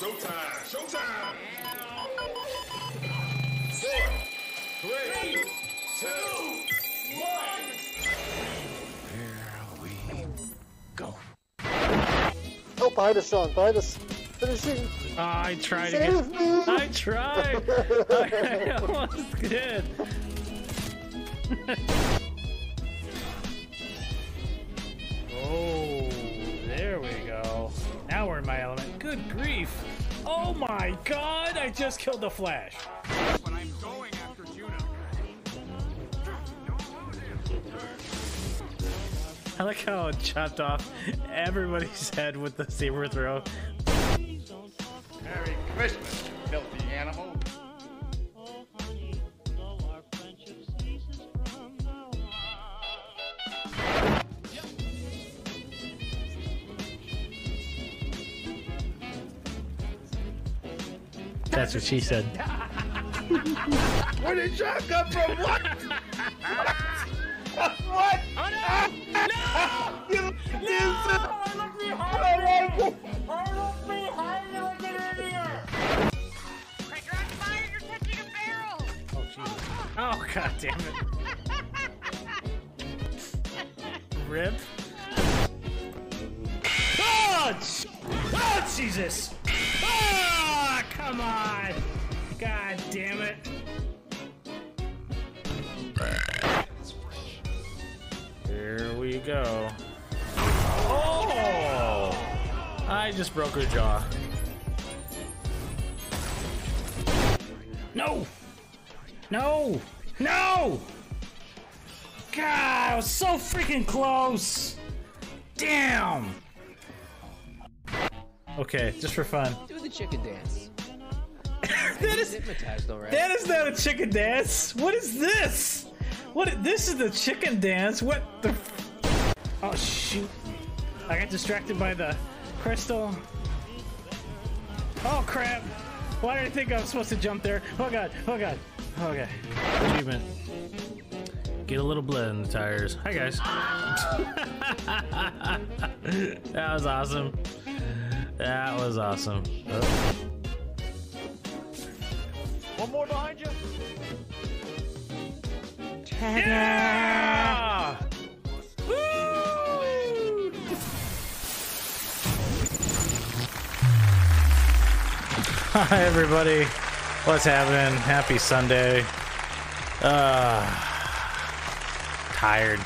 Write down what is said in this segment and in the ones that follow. Showtime! Showtime! 4, 3, 2, 1! Here we go. Oh, behind us, Sean. Behind us. Finishing. I tried again. I tried! I almost did. Oh, there we go. Now we're in my element. Good grief. Oh my god, I just killed the Flash. But I'm going after Juno. I like how it chopped off everybody's head with the saber throw. Merry Christmas, you filthy animal. That's what she said. Where did John come from? What? What? What? Oh no! No! You no! I looked behind you! I looked behind you like an idiot! Cracker on fire! You're touching a barrel! Oh, Jesus. Oh, god damn it. Rip. Oh, oh, Jesus! Oh, come on! God damn it! Here we go. Oh! I just broke her jaw. No! No! No! God, I was so freaking close! Damn! Okay, just for fun. Do the chicken dance. That is not a chicken dance. What is this? What? This is the chicken dance. What the? Oh shoot! I got distracted by the crystal. Oh crap! Why did I think I was supposed to jump there? Oh god! Oh god! Oh god! Achievement. Get a little blood in the tires. Hi guys. That was awesome. That was awesome. Oh. One more behind you. Yeah! Woo! Hi everybody. What's happening? Happy Sunday. Tired.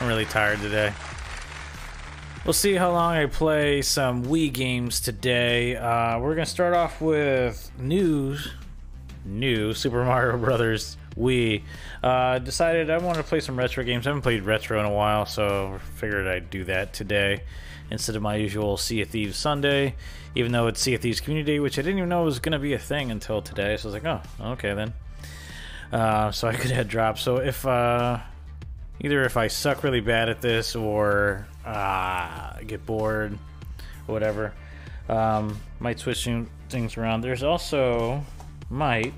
I'm really tired today. We'll see how long I play some Wii games today. We're gonna start off with New Super Mario Bros. Wii. Decided I wanted to play some retro games. I haven't played retro in a while, so figured I'd do that today instead of my usual Sea of Thieves Sunday, even though it's Sea of Thieves Community, which I didn't even know was gonna be a thing until today. So I was like, oh, okay then. So I could head drop. So if either if I suck really bad at this or get bored or whatever, might switch things around. There's also might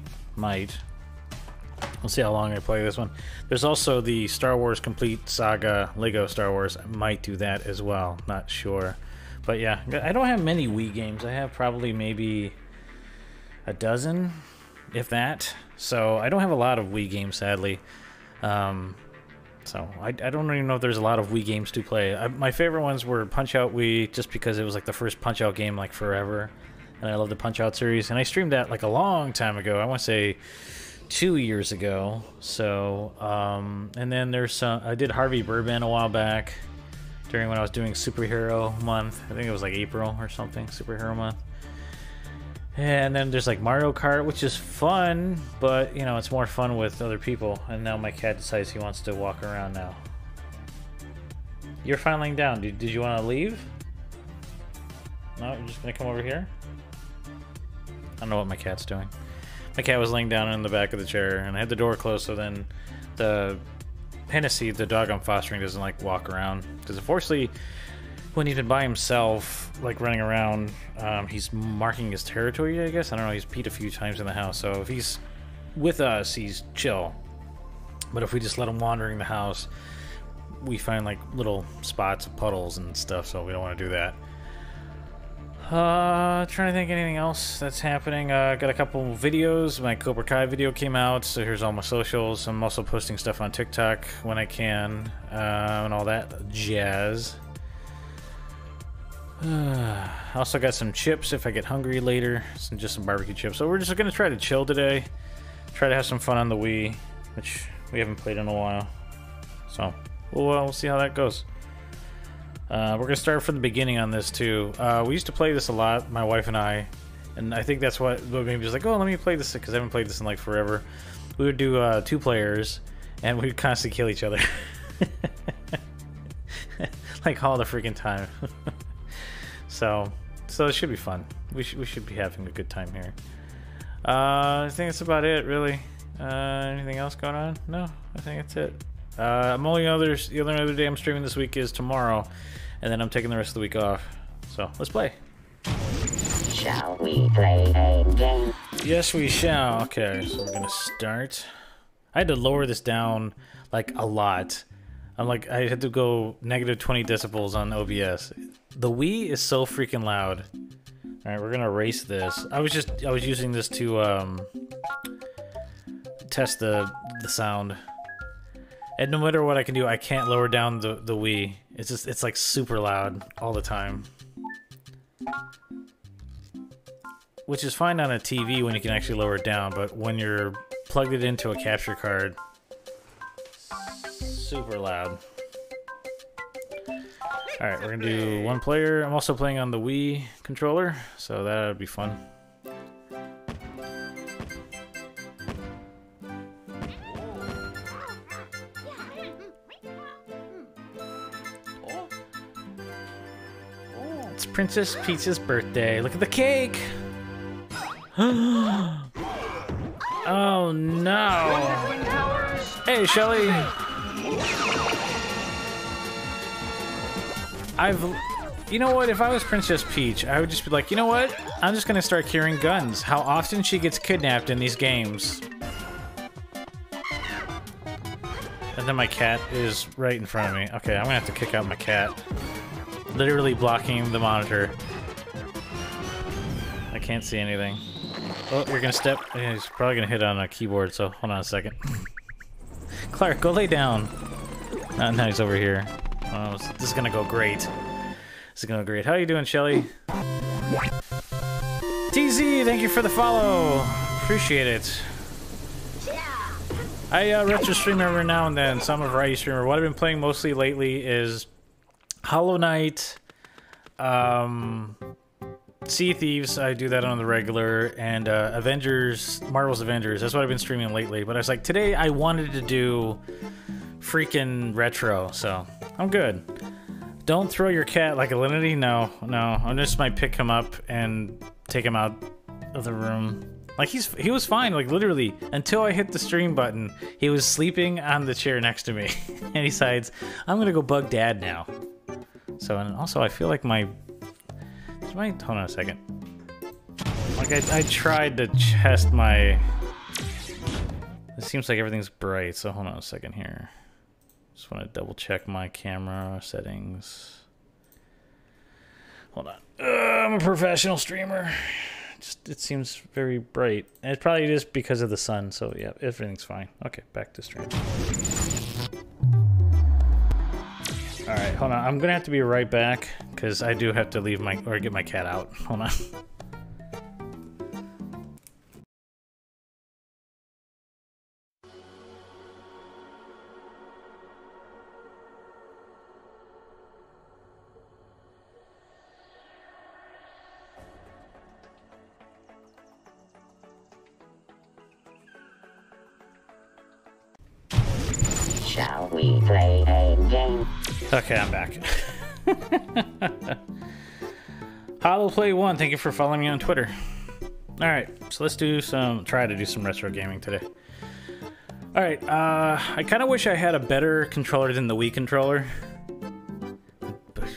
we'll see how long I play this one. There's also the Star Wars Complete Saga Lego Star Wars. I might do that as well, not sure. But yeah, I don't have many Wii games. I have probably maybe a dozen, if that. So I don't have a lot of Wii games, sadly. So I don't even know if there's a lot of Wii games to play. My favorite ones were Punch-Out Wii, just because it was like the first Punch-Out game like forever, and I love the Punch-Out series. And I streamed that like a long time ago. I want to say 2 years ago. So and then there's some. I did Harvey Birdman a while back, during when I was doing Superhero Month. I think it was like April or something, Superhero Month. And then there's like Mario Kart, which is fun, but you know, it's more fun with other people. And now my cat decides he wants to walk around now. You're filing down. Did you want to leave? No, you're just gonna come over here. I don't know what my cat's doing. My cat was laying down in the back of the chair, and I had the door closed, so then the Hennessy, the dog I'm fostering, doesn't like walk around, because unfortunately when he's been by himself, like running around, he's marking his territory, I guess. I don't know, he's peed a few times in the house, so if he's with us, he's chill. But if we just let him wandering the house, we find like little spots of puddles and stuff, so we don't want to do that. Trying to think of anything else that's happening. Got a couple videos. My Cobra Kai video came out, so here's all my socials. I'm also posting stuff on TikTok when I can, and all that jazz. Also got some chips if I get hungry later. Just some barbecue chips. So we're just gonna try to chill today. Try to have some fun on the Wii, which we haven't played in a while. So we'll see how that goes. We're gonna start from the beginning on this too. We used to play this a lot, my wife and I think that's what made me just like, oh, let me play this, because I haven't played this in like forever. We would do 2 players, and we'd constantly kill each other, like all the freaking time. so it should be fun. We should be having a good time here. I think that's about it, really. Anything else going on? No, I think that's it. The only other day I'm streaming this week is tomorrow, and then I'm taking the rest of the week off. So let's play. Shall we play a game? Yes, we shall. Okay, so we're gonna start. I had to lower this down like a lot. I had to go -20 decibels on OBS. The Wii is so freaking loud. All right, we're gonna erase this. I was using this to test the sound. And no matter what I can do, I can't lower down the Wii. It's just, it's like super loud all the time. Which is fine on a TV when you can actually lower it down, but when you're plugged it into a capture card, super loud. Alright, we're gonna do 1 player. I'm also playing on the Wii controller, so that'll be fun. Princess Peach's birthday. Look at the cake! Oh no! Hey, Shelly! You know what? If I was Princess Peach, I would just be like, you know what? I'm just gonna start carrying guns. How often she gets kidnapped in these games. And then my cat is right in front of me. Okay, I'm gonna have to kick out my cat. Literally blocking the monitor. I can't see anything. Oh, you're gonna step. He's probably gonna hit on a keyboard, so hold on a second. Clark, go lay down. Oh, now he's over here. Oh, this is gonna go great. This is gonna go great. How are you doing, Shelly? TZ, thank you for the follow. Appreciate it. I retro stream every now and then, so I'm a variety streamer. What I've been playing mostly lately is Hollow Knight, Sea of Thieves, I do that on the regular, and Avengers, Marvel's Avengers, that's what I've been streaming lately. But I was like, today I wanted to do freaking retro, so I'm good. Don't throw your cat like a Linity, no, I'm just might pick him up and take him out of the room. Like, he was fine, like literally, until I hit the stream button, he was sleeping on the chair next to me, and he decides, I'm gonna go bug dad now. So, and also I feel like my hold on a second. Like I tried to chest my. It seems like everything's bright, so hold on a second here. Just want to double check my camera settings. Hold on. I'm a professional streamer. Just it seems very bright, and it's probably just because of the sun. So yeah, everything's fine. Okay, back to stream. Alright, hold on. I'm gonna have to be right back because I do have to leave or get my cat out. Hold on. Shall we play a game? Okay, I'm back. HoloPlay1, thank you for following me on Twitter. Alright, so let's do try to do some retro gaming today. Alright, I kind of wish I had a better controller than the Wii controller.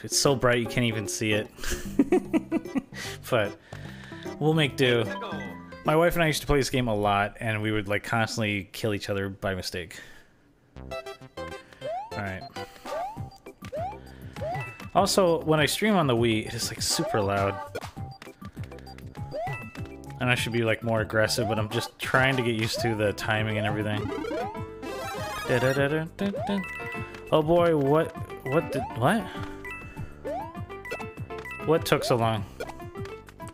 It's so bright you can't even see it. But we'll make do. My wife and I used to play this game a lot, and we would like constantly kill each other by mistake. Alright. Also, when I stream on the Wii, it is like super loud. And I should be like more aggressive, but I'm just trying to get used to the timing and everything. Da-da-da-da-da-da. Oh boy, what? What took so long?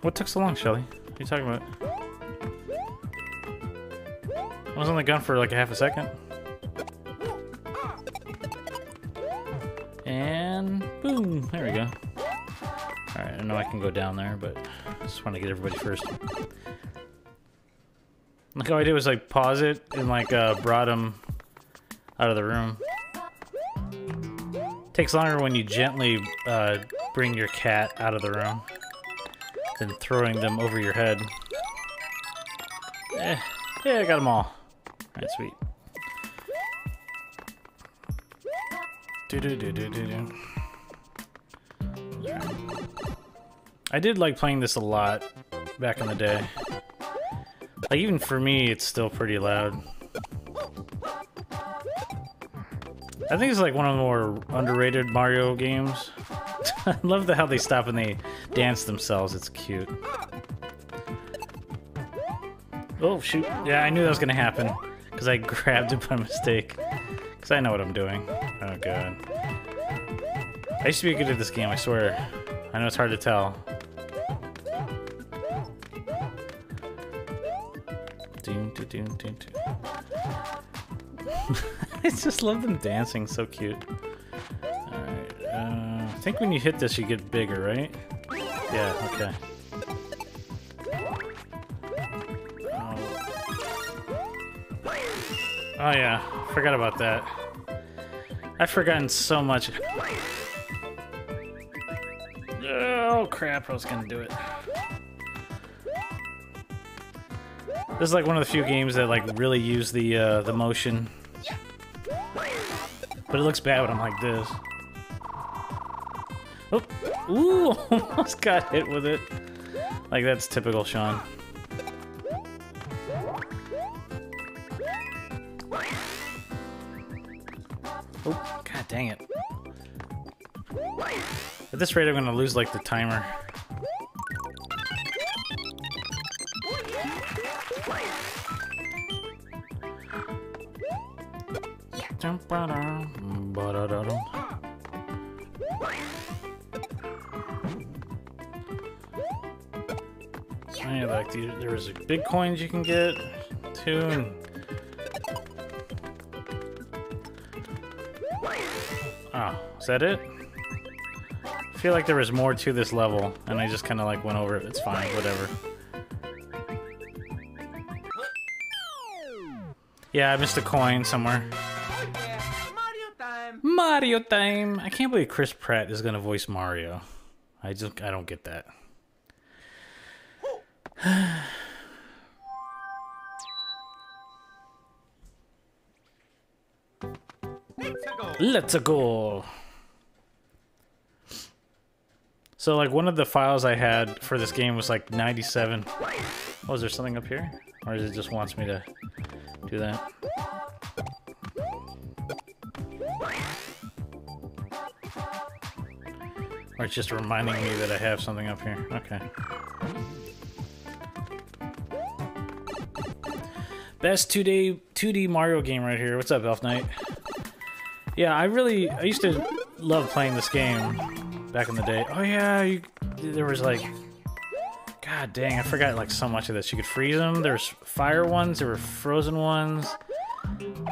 What took so long, Shelly? What are you talking about? I was on the gun for like a half a second. And boom, there we go. Alright, I know I can go down there, but I just want to get everybody first. Like all I did was like pause it and like brought him out of the room. Takes longer when you gently bring your cat out of the room than throwing them over your head. Eh, yeah, I got them all. Alright, sweet. Do-do-do-do-do-do. I did like playing this a lot back in the day. Like even for me, it's still pretty loud. I think it's like one of the more underrated Mario games. I love how they stop and they dance themselves. It's cute. Oh shoot! Yeah, I knew that was gonna happen because I grabbed it by mistake. Because I know what I'm doing. Oh god! I used to be good at this game. I swear. I know it's hard to tell. I just love them dancing, so cute. Alright, I think when you hit this you get bigger, right? Yeah, okay. Oh yeah, forgot about that. I've forgotten so much. Oh crap, I was gonna do it. This is like one of the few games that like really use the motion. But it looks bad when I'm like this. Oh, ooh, almost got hit with it. Like that's typical Sean. Oh, god dang it. At this rate, I'm gonna lose like the timer. I like there is big coins you can get too. And oh, is that it? I feel like there was more to this level, and I just kind of like went over it. It's fine, whatever. Yeah, I missed a coin somewhere. Mario time! Mario time! I can't believe Chris Pratt is gonna voice Mario. I don't get that. Let's go! So like one of the files I had for this game was like 97. Oh, is there something up here? Or does it just wants me to do that? Or it's just reminding me that I have something up here. Okay. Best 2D Mario game right here. What's up, Elf Knight? Yeah, I used to love playing this game. Back in the day. Oh yeah, there was like... God dang, I forgot like so much of this. You could freeze them. There's fire ones. There were frozen ones.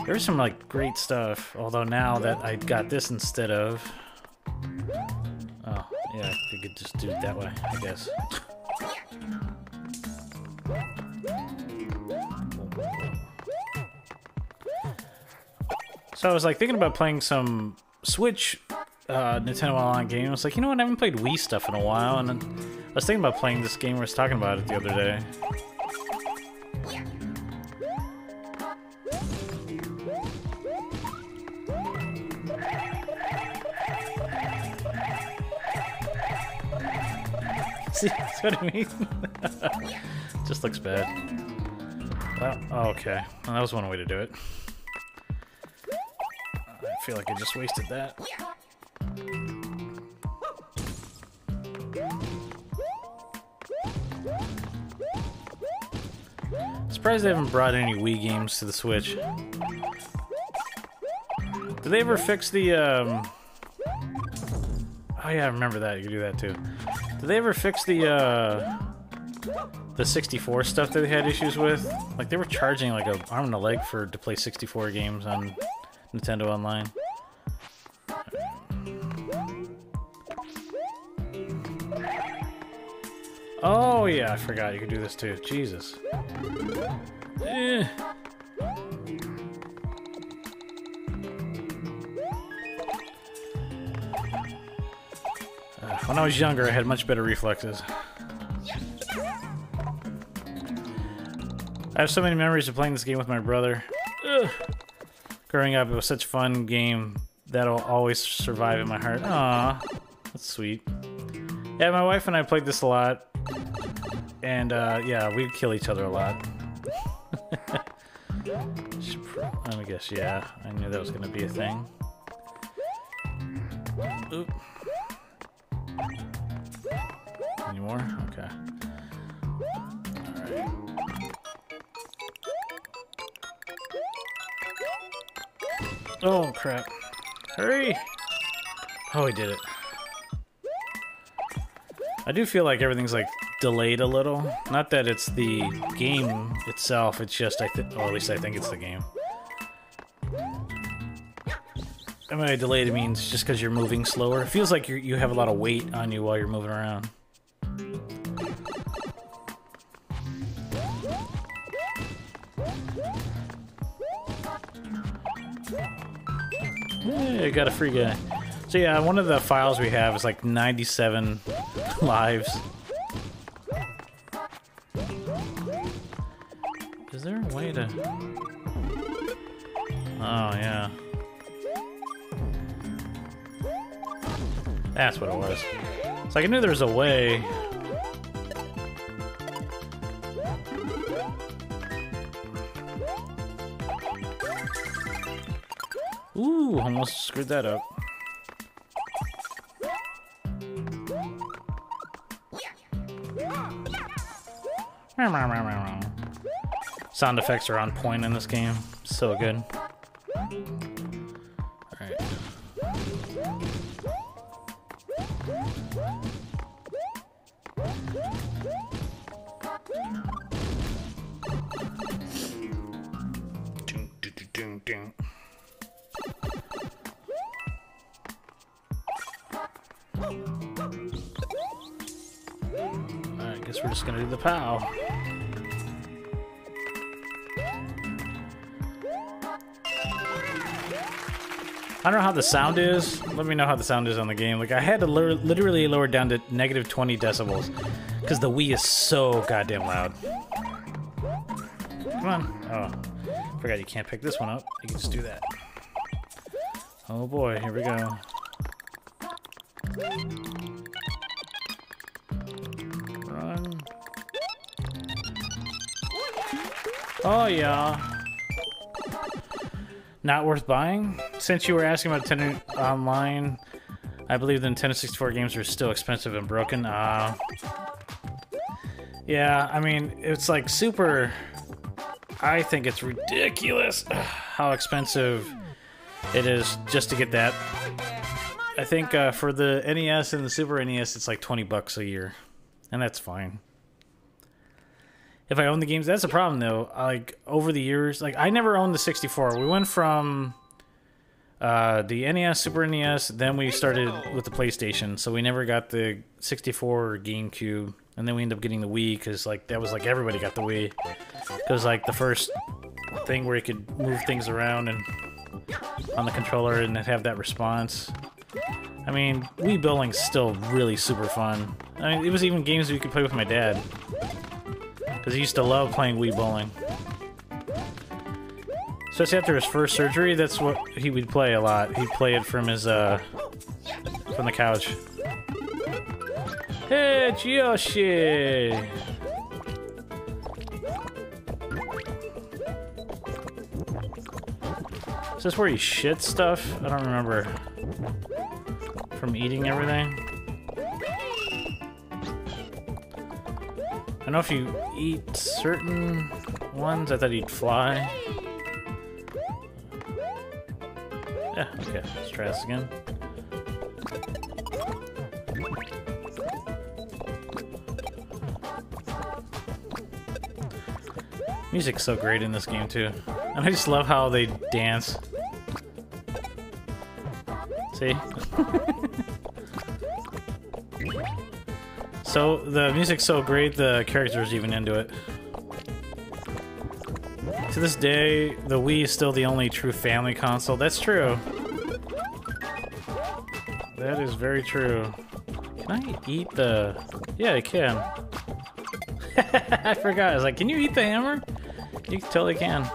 There was some like great stuff. Although now that I got this instead of... Oh, yeah, you could just do it that way, I guess. So I was like thinking about playing some Switch... Nintendo Online game. I was like, you know what? I haven't played Wii stuff in a while, and then I was thinking about playing this game. We were talking about it the other day. See, that's what I mean. Just looks bad. Oh, okay. Well, that was one way to do it. I feel like I just wasted that. Surprised they haven't brought any Wii games to the Switch. Did they ever fix the, Oh yeah, I remember that. You could do that too. Did they ever fix the 64 stuff that they had issues with? Like, they were charging like an arm and a leg to play 64 games on Nintendo Online. Oh yeah, I forgot you could do this too. Jesus. Eh. When I was younger, I had much better reflexes. I have so many memories of playing this game with my brother. Ugh. Growing up, it was such a fun game that'll always survive in my heart. Aww, that's sweet. Yeah, my wife and I played this a lot. And, yeah, we'd kill each other a lot. Let me guess, yeah. I knew that was going to be a thing. Oop. Any more? Okay. Alright. Oh, crap. Hurry! Oh, we did it. I do feel like everything's, like, delayed a little. Not that it's the game itself, it's just, well, at least I think it's the game. And by delayed, it means just because you're moving slower. It feels like you have a lot of weight on you while you're moving around. Hey, I got a free guy. So yeah, one of the files we have is like 97 lives. Is there a way to... Oh, yeah. That's what it was. So I knew there was a way. Ooh, almost screwed that up. Sound effects are on point in this game. So good. Alright. I guess we're just gonna do the pow. I don't know how the sound is. Let me know how the sound is on the game. Like, I had to literally lower it down to -20 decibels because the Wii is so goddamn loud. Come on. Oh, forgot you can't pick this one up. You can just do that. Oh boy, here we go. Run. Oh yeah. Not worth buying? Since you were asking about Nintendo Online, I believe the Nintendo 64 games are still expensive and broken. Yeah, I mean, it's like super... I think it's ridiculous how expensive it is just to get that. I think for the NES and the Super NES, it's like 20 bucks a year. And that's fine. If I own the games, that's a problem though. Like over the years, like I never owned the 64. We went from the NES, Super NES, then we started with the PlayStation. So we never got the 64 or GameCube, and then we ended up getting the Wii because like that was like everybody got the Wii because like the first thing where you could move things around and on the controller and have that response. I mean, Wii Bowling's still really super fun. I mean, it was even games we could play with my dad. Because he used to love playing Wii Bowling. Especially after his first surgery, that's what he would play a lot. He'd play it from his, from the couch. Hey, it's Yoshi! Is this where you shit stuff? I don't remember. From eating everything? I don't know if you eat certain ones? I thought he'd fly. Yeah, okay, let's try this again. Music's so great in this game too. And I just love how they dance. See? So, the music's so great, the character's even into it. To this day, the Wii is still the only true family console. That's true. That is very true. Can I eat the... Yeah, I can. I forgot. I was like, can you eat the hammer? You totally can.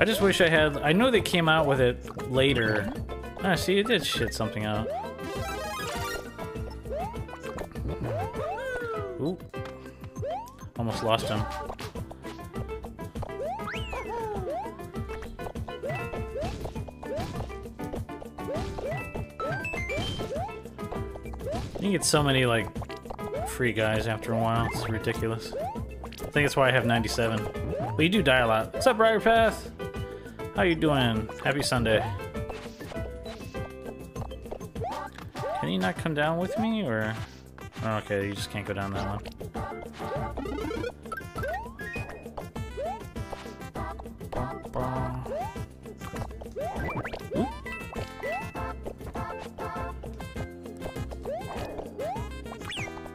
I just wish I had... I know they came out with it later. Ah, see, it did shit something out. Ooh. Almost lost him. You get so many, like, free guys after a while. It's ridiculous. I think that's why I have 97. But you do die a lot. What's up, Rider Path? How you doing? Happy Sunday. Can you not come down with me, or...? Oh, okay, you just can't go down that one.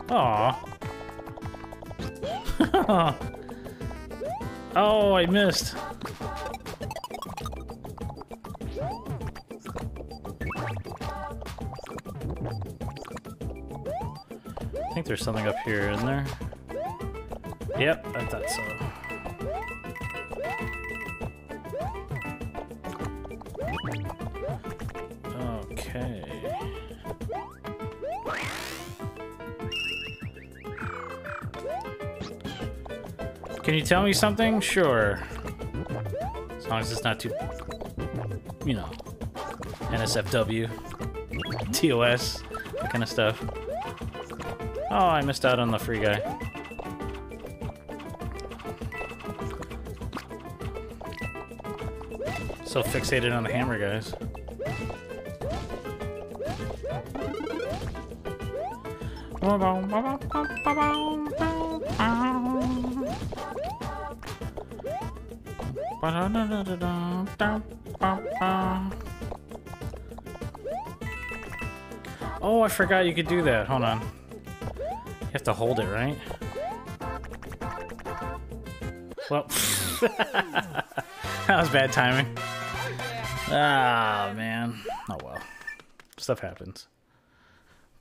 Aww. Oh, I missed. I think there's something up here, isn't there? Yep, I thought so. Okay. Can you tell me something? Sure. As long as it's not too, you know, NSFW, TOS, that kind of stuff. Oh, I missed out on the free guy. So fixated on the hammer, guys. Oh, I forgot you could do that. Hold on. You have to hold it, right? Well, that was bad timing. Ah, man. Oh well. Stuff happens.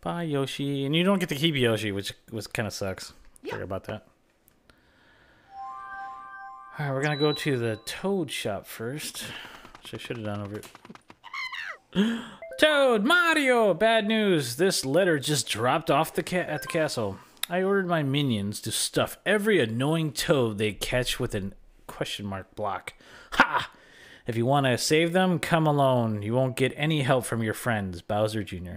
Bye, Yoshi. And you don't get to keep Yoshi, which kind of sucks. Forget about that. Alright, we're gonna go to the Toad shop first. Which I should have done over here. Toad! Mario! Bad news! This letter just dropped off at the castle. I ordered my minions to stuff every annoying toad they catch with a question mark block. Ha! If you want to save them, come alone. You won't get any help from your friends. Bowser Jr.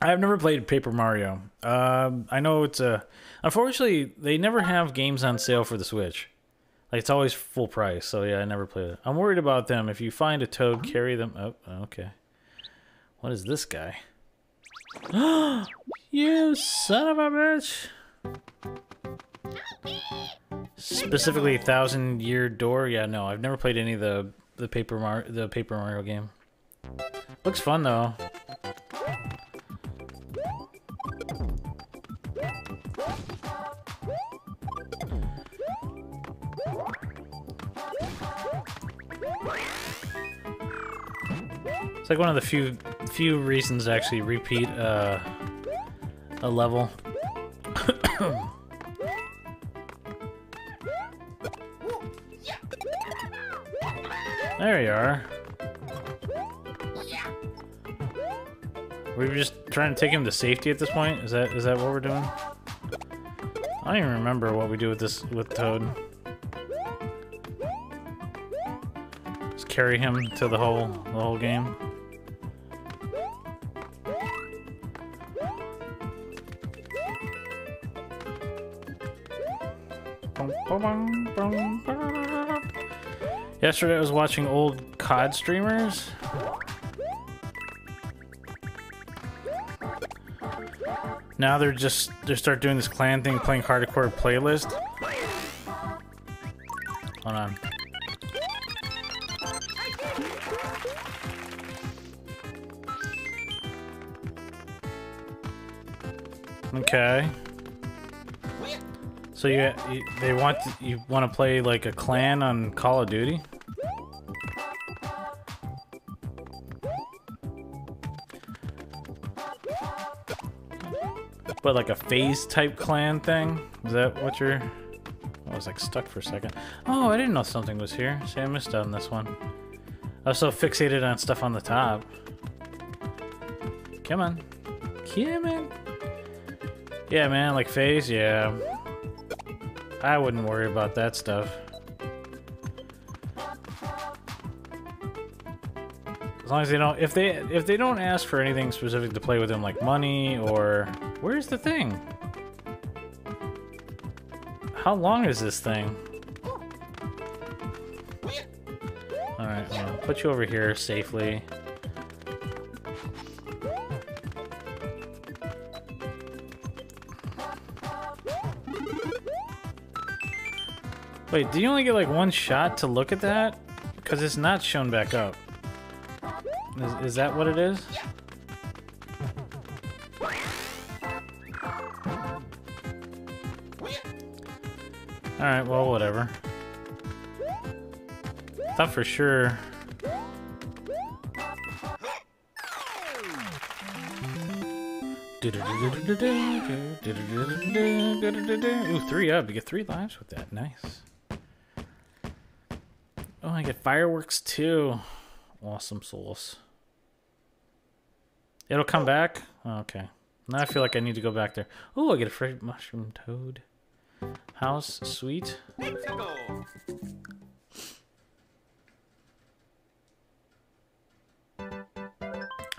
I have never played Paper Mario. I know it's a... Unfortunately, they never have games on sale for the Switch. Like, it's always full price, so yeah, I never play it. I'm worried about them. If you find a toad, carry them up. Oh, okay. What is this guy? You son of a bitch! Specifically, Thousand Year Door. Yeah, no, I've never played any of the Paper Mario game. Looks fun though. It's like one of the few reasons to actually repeat a level. There you are. We were just trying to take him to safety at this point. Is that what we're doing? I don't even remember what we do with Toad. carry him to the whole game. Yesterday I was watching old COD streamers. Now they're just, they start doing this clan thing, playing hardcore playlist. Hold on. Okay. So you want to play like a clan on Call of Duty? But like a phase type clan thing? Is that what you're... I was like stuck for a second. Oh, I didn't know something was here. See, I missed out on this one. I was so fixated on stuff on the top. Come on. Come on. Yeah, man, like phase, yeah. I wouldn't worry about that stuff. As long as they don't, if they don't ask for anything specific to play with them, like money or... Where's the thing? How long is this thing? Alright, well, put you over here safely. Wait, do you only get like one shot to look at that? Because it's not shown back up. Is that what it is? Alright, well, whatever. Thought for sure. Ooh, 3 up. You get 3 lives with that. Nice. Oh, I get fireworks too. Awesome souls. It'll come back? Okay. Now I feel like I need to go back there. Ooh, I get a fried mushroom toad. House sweet.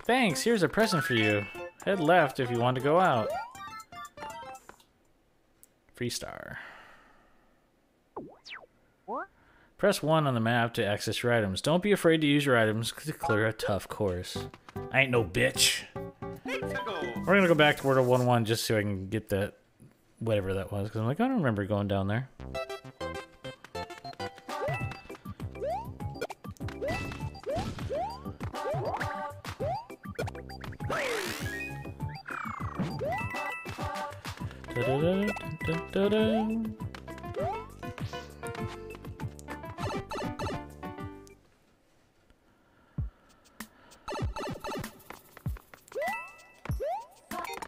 Thanks, here's a present for you. Head left if you want to go out. Free star. Press 1 on the map to access your items. Don't be afraid to use your items to clear a tough course. I ain't no bitch. We're gonna go back to World 1-1 just so I can get that, whatever that was, because I'm like, I don't remember going down there.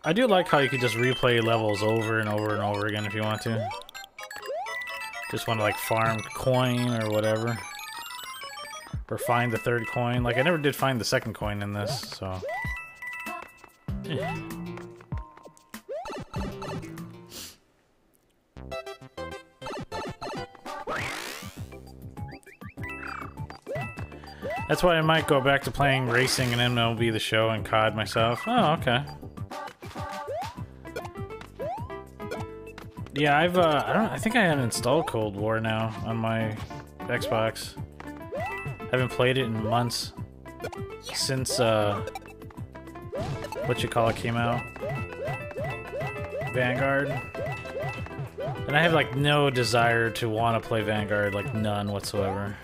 I do like how you could just replay levels over and over and over again if you want to. Just want to like farm coin or whatever. Or find the 3rd coin. Like I never did find the 2nd coin in this, so... That's why I might go back to playing racing and MLB The Show and COD myself. Oh, okay. Yeah, I've I think I haven't installed Cold War now on my Xbox. I haven't played it in months since whatchamacallit came out. Vanguard. And I have like no desire to want to play Vanguard, like none whatsoever.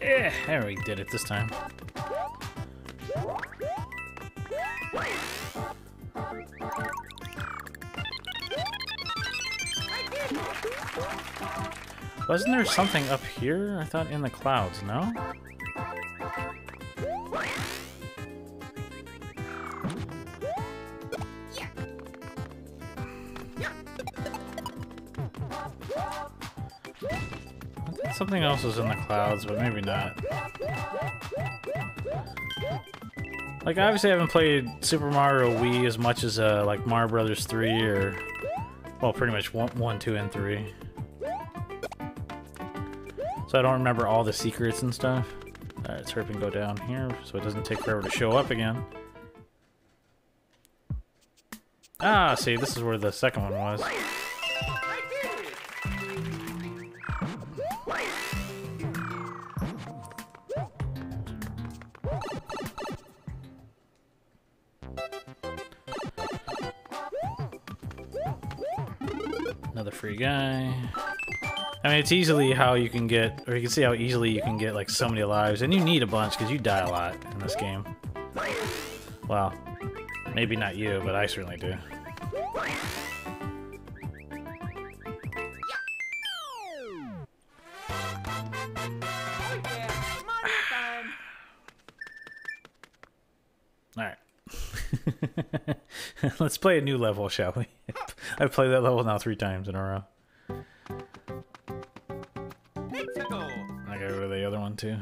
Yeah, I already did it this time. Wasn't there something up here? I thought in the clouds, no? I think something else was in the clouds, but maybe not. Like, obviously I haven't played Super Mario Wii as much as, like, Mario Brothers 3 or... Well, pretty much 1, 2, and 3. So I don't remember all the secrets and stuff. Alright, let's hurry and go down here so it doesn't take forever to show up again. Ah, see, this is where the second one was. Another free guy. I mean, it's easily how you can get, or you can see how easily you can get, like, so many lives. And you need a bunch, because you die a lot in this game. Well, maybe not you, but I certainly do. Alright. Let's play a new level, shall we? I've played that level now 3 times in a row. I gotta go to the other one too.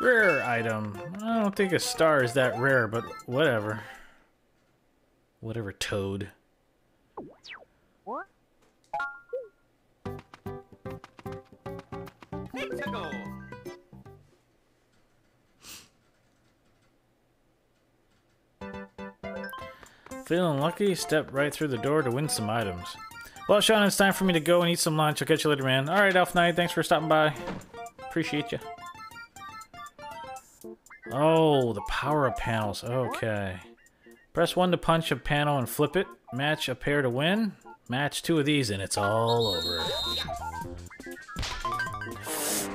Rare item. I don't think a star is that rare, but whatever. Whatever, Toad. What? Feeling lucky? Step right through the door to win some items. Well, Sean, it's time for me to go and eat some lunch. I'll catch you later, man. Alright, Elf Knight, thanks for stopping by. Appreciate you. Oh, the power up panels. Okay. Press 1 to punch a panel and flip it. Match a pair to win. Match 2 of these and it's all over.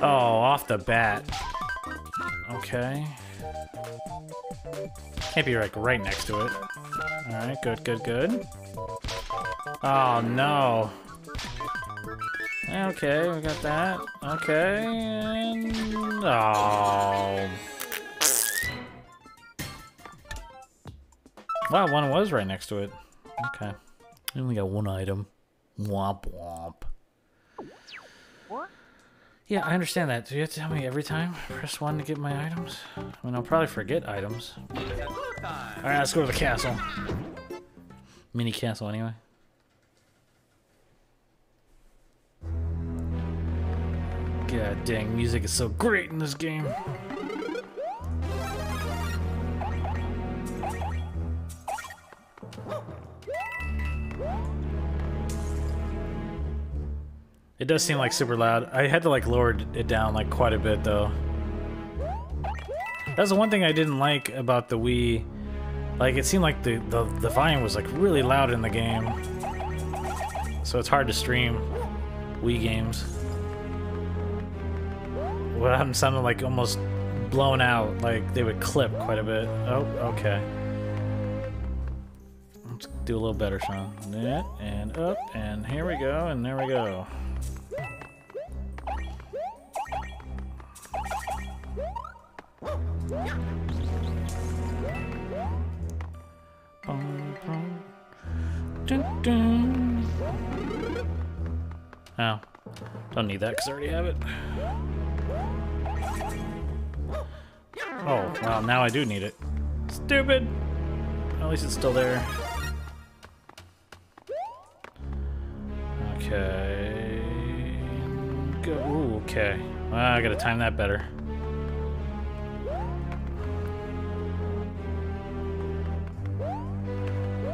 Oh, off the bat. Okay. Can't be like right next to it. Alright, good, good, good. Oh, no. Okay, we got that. Okay, and... Oh. Wow, one was right next to it. Okay. I only got one item. Womp womp. What? Yeah, I understand that. Do you have to tell me every time? Press 1 to get my items? I mean, I'll probably forget items. Alright, let's go to the castle. Mini castle, anyway. God dang, music is so great in this game. It does seem like super loud. I had to like lower it down like quite a bit though. That's the one thing I didn't like about the Wii. Like it seemed like the volume was like really loud in the game. So it's hard to stream Wii games. Well, I'm sounding like almost blown out. Like they would clip quite a bit. Oh, okay. Let's do a little better, Sean. That and up and here we go and there we go. Oh, don't need that because I already have it. Oh, wow, now I do need it. Stupid! At least it's still there. Okay. Go. Ooh, okay. Well, I gotta time that better.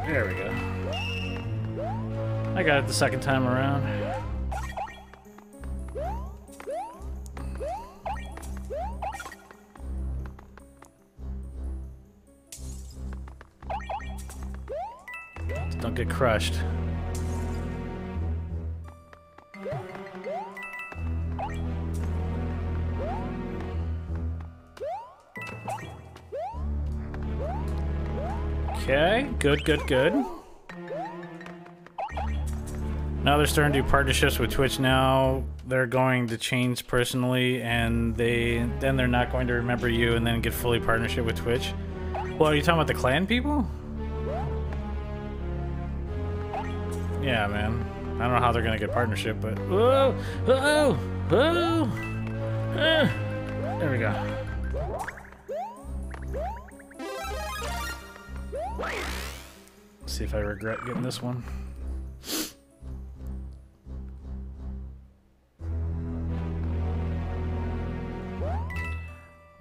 There we go. I got it the second time around. Just don't get crushed. Okay, good, good, good. Now they're starting to do partnerships with Twitch now. They're going to change personally and they're not going to remember you and then get fully partnership with Twitch. Well, are you talking about the clan people? Yeah, man. I don't know how they're gonna get partnership, but whoa, whoa, whoa. There we go. Let's see if I regret getting this one.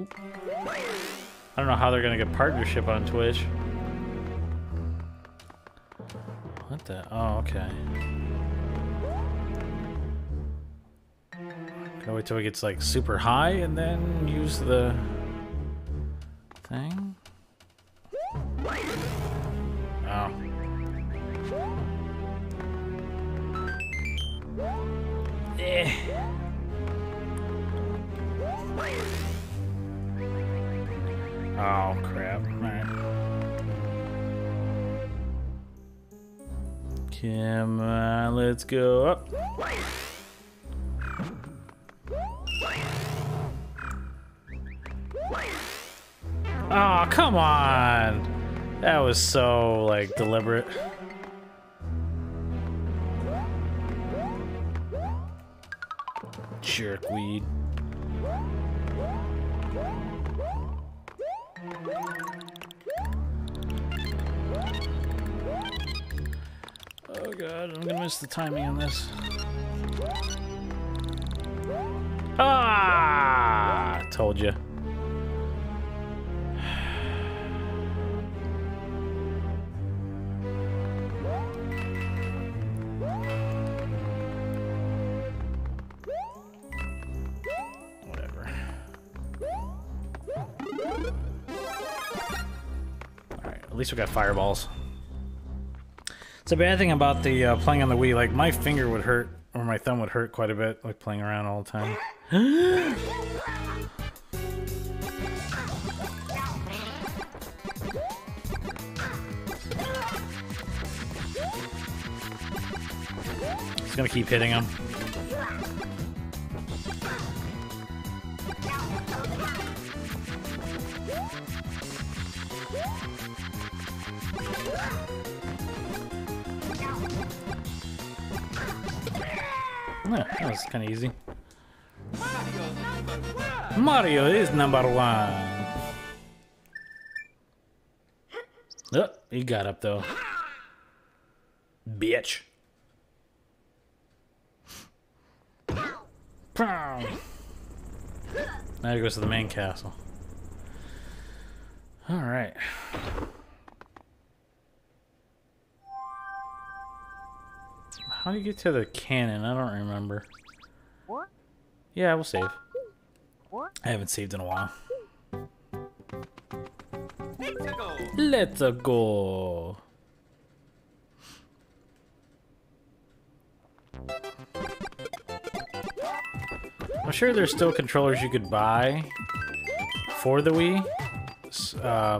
Oop. I don't know how they're gonna get partnership on Twitch. What the? Oh, okay. Gotta wait till it gets like super high and then use the thing. Oh. Eh. Oh crap! All right. Come on, let's go up. Oh, come on! That was so, like, deliberate. Jerkweed. Oh god, I'm gonna miss the timing on this. Ah! Told ya. At least we got fireballs. It's a bad thing about the playing on the Wii. Like my finger would hurt, or my thumb would hurt quite a bit, like playing around all the time. It's gonna keep hitting him. That was kind of easy. Mario is #1. Oh, he got up though. Bitch. Now he goes to the main castle. All right. How do you get to the cannon? I don't remember. What? Yeah, we'll save. What? I haven't saved in a while. Let's go. I'm sure there's still controllers you could buy for the Wii,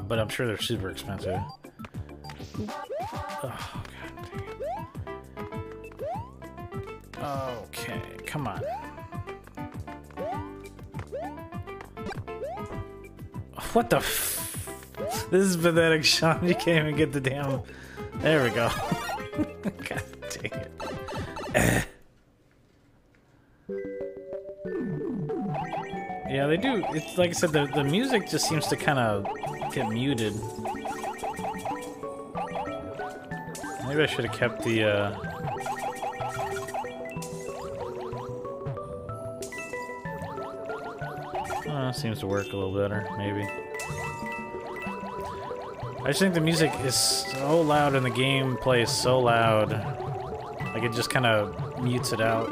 but I'm sure they're super expensive. Ugh. Okay, come on. What the f? This is pathetic, Sean. You can't even get the damn... There we go. God dang it. Yeah, they do. It's like I said, the music just seems to kind of get muted. Maybe I should have kept the... seems to work a little better, maybe. I just think the music is so loud and the gameplay is so loud. Like, it just kind of mutes it out.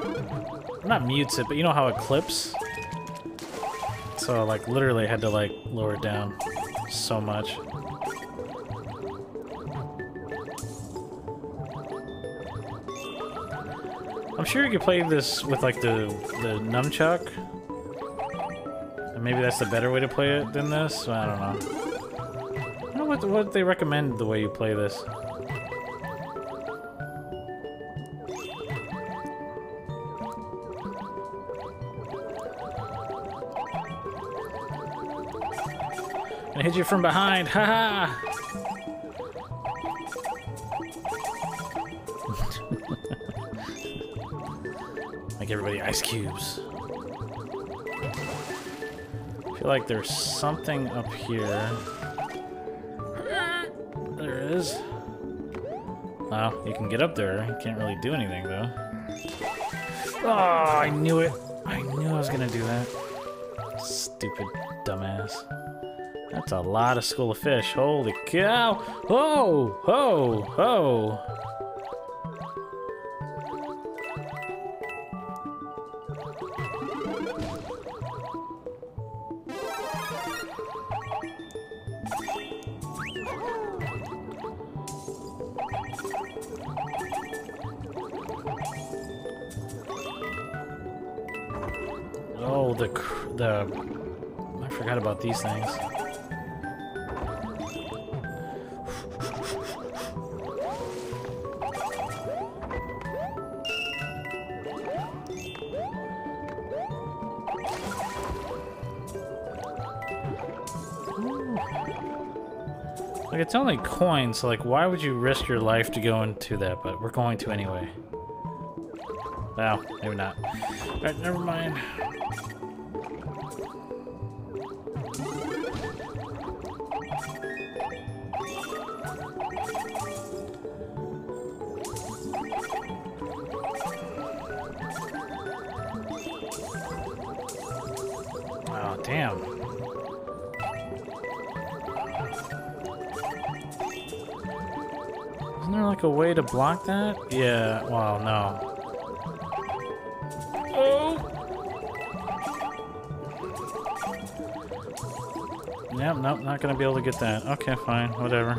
Not mutes it, but you know how it clips? So, like, literally had to, like, lower it down so much. I'm sure you could play this with, like, the nunchuck. Maybe that's the better way to play it than this? I don't know. I don't know what they recommend the way you play this. I'm gonna hit you from behind! Haha! Make everybody ice cubes. I feel like there's something up here. There is. Wow, you can get up there. You can't really do anything, though. Oh, I knew it. I knew I was gonna do that. Stupid dumbass. That's a lot of school of fish. Holy cow! Ho! Ho! Ho! Oh, I forgot about these things. Like, it's only coins, so like, why would you risk your life to go into that? But we're going to anyway. Well, maybe not. Alright, never mind. Oh, damn. Isn't there like a way to block that? Yeah, well, no. Yep, nope, not gonna be able to get that. Okay, fine, whatever.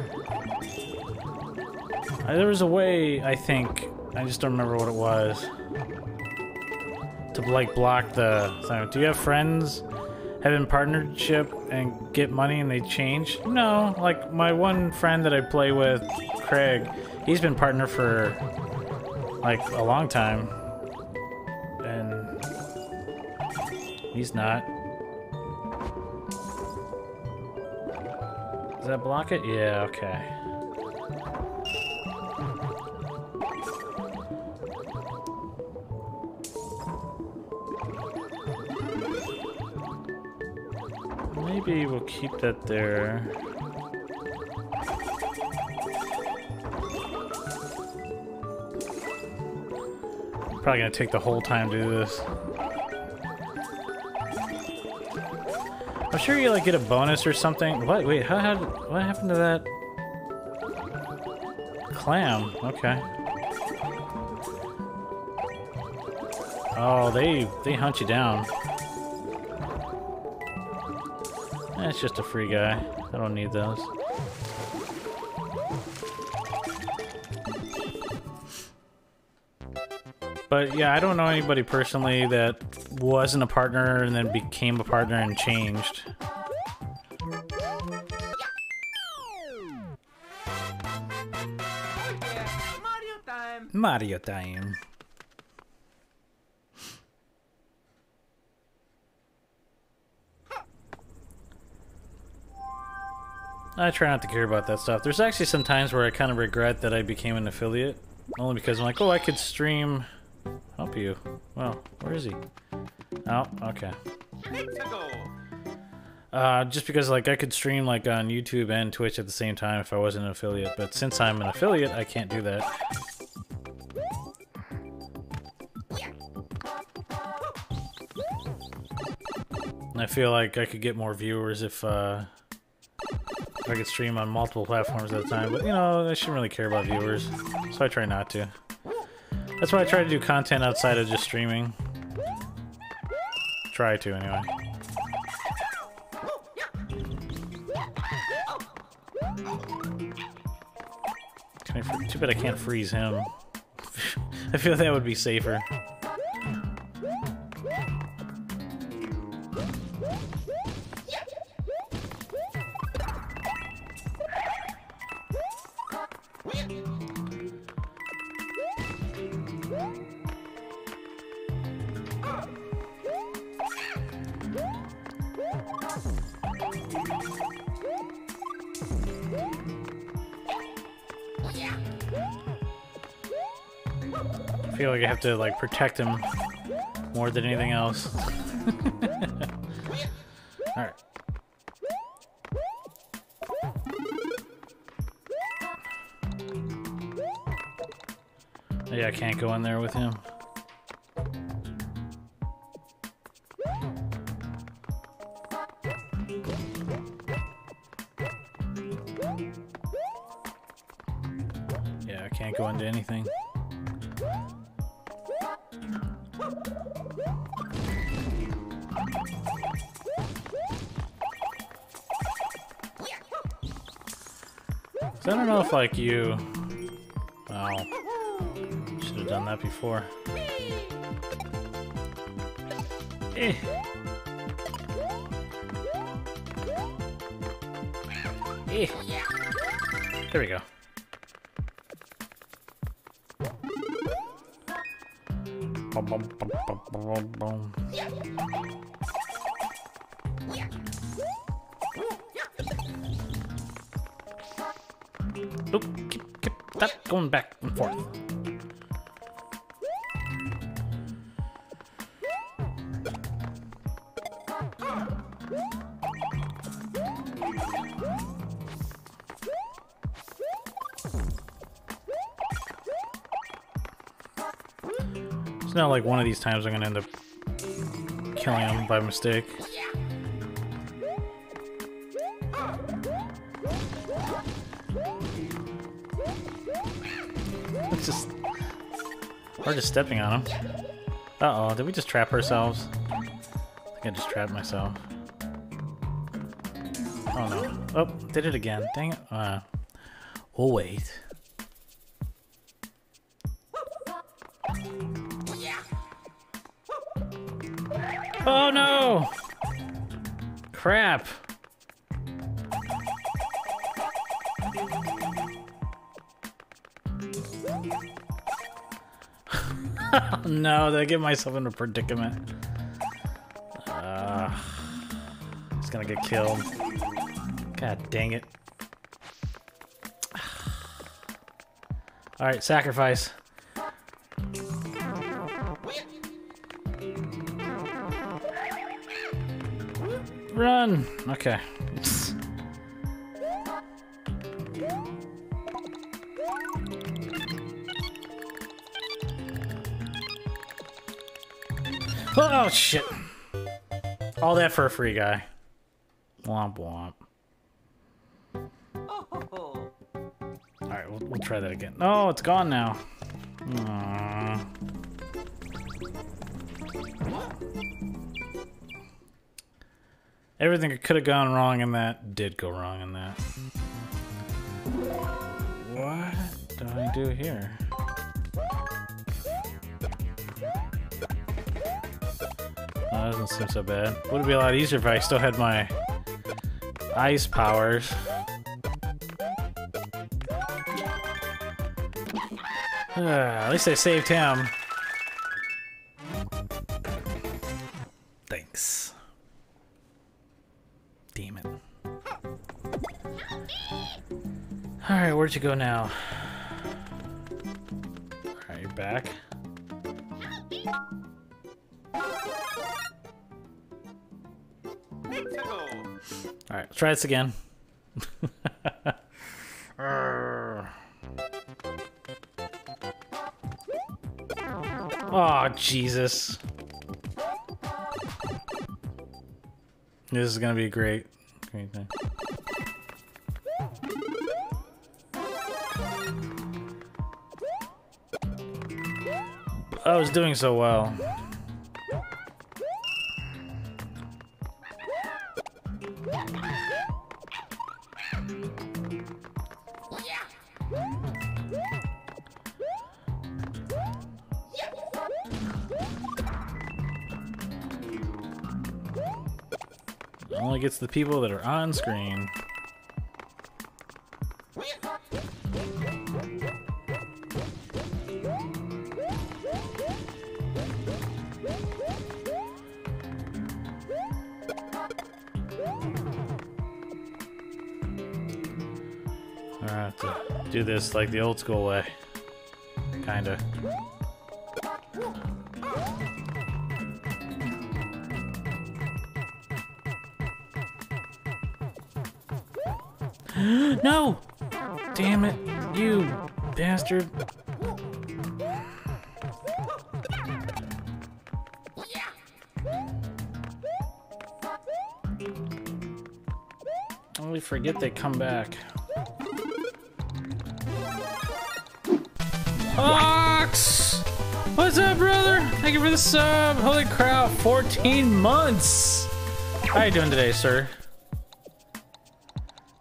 There was a way, I think, I just don't remember what it was, to like block the... So, do you have friends, have in partnership, and get money and they change? No, like my one friend that I play with, Craig, he's been partner for like a long time. And he's not. Does that block it? Yeah, okay. Maybe we'll keep that there. Probably gonna take the whole time to do this. I'm sure you like get a bonus or something. What? Wait, how what happened to that clam? Okay. Oh, they hunt you down. That's just a free guy. I don't need those. But yeah, I don't know anybody personally that wasn't a partner and then became a partner and changed. Mario time. Mario time. I try not to care about that stuff. There's actually some times where I kind of regret that I became an affiliate, only because I'm like, oh, I could stream. Help you. Well, where is he? Oh, okay. Just because like I could stream like on YouTube and Twitch at the same time if I wasn't an affiliate, but since I'm an affiliate, I can't do that. And I feel like I could get more viewers if I could stream on multiple platforms at a time, but you know, I shouldn't really care about viewers, so I try not to. That's why I try to do content outside of just streaming. Try to, anyway. Too bad I can't freeze him. I feel that would be safer. I feel like I have to like protect him. more than anything else. All right. Yeah, I can't go in there with him. Yeah, I can't go into anything. So I don't know if like you... Oh, should have done that before. Eh. Eh. There we go. Bum, bum, bum, bum, bum, bum. Oop, keep that going back and forth. It's not like one of these times I'm gonna end up killing him by mistake. Just, we're just stepping on him. Uh-oh, did we just trap ourselves? I think I just trapped myself. Oh no. Oh, did it again. Dang it. We'll wait. Oh no! Crap! No, did I get myself in a predicament? He's gonna get killed. God dang it. Alright, sacrifice. Run! Okay. Oh shit! All that for a free guy. Womp womp. All right, we'll try that again. Oh, it's gone now. Aww. Everything that could have gone wrong in that did go wrong in that. What do I do here? That doesn't seem so bad. Would it be a lot easier if I still had my ice powers? At least I saved him. Thanks. Damn it. Alright, where'd you go now? Alright, you're back. Alright, let's try this again. Oh, Jesus. This is gonna be a great thing. I was doing so well. It's the people that are on screen. I have to do this like the old school way, kinda. No! Damn it, you bastard. We forget they come back. Ox! What's up, brother? Thank you for the sub. Holy crap, 14 months! How are you doing today, sir?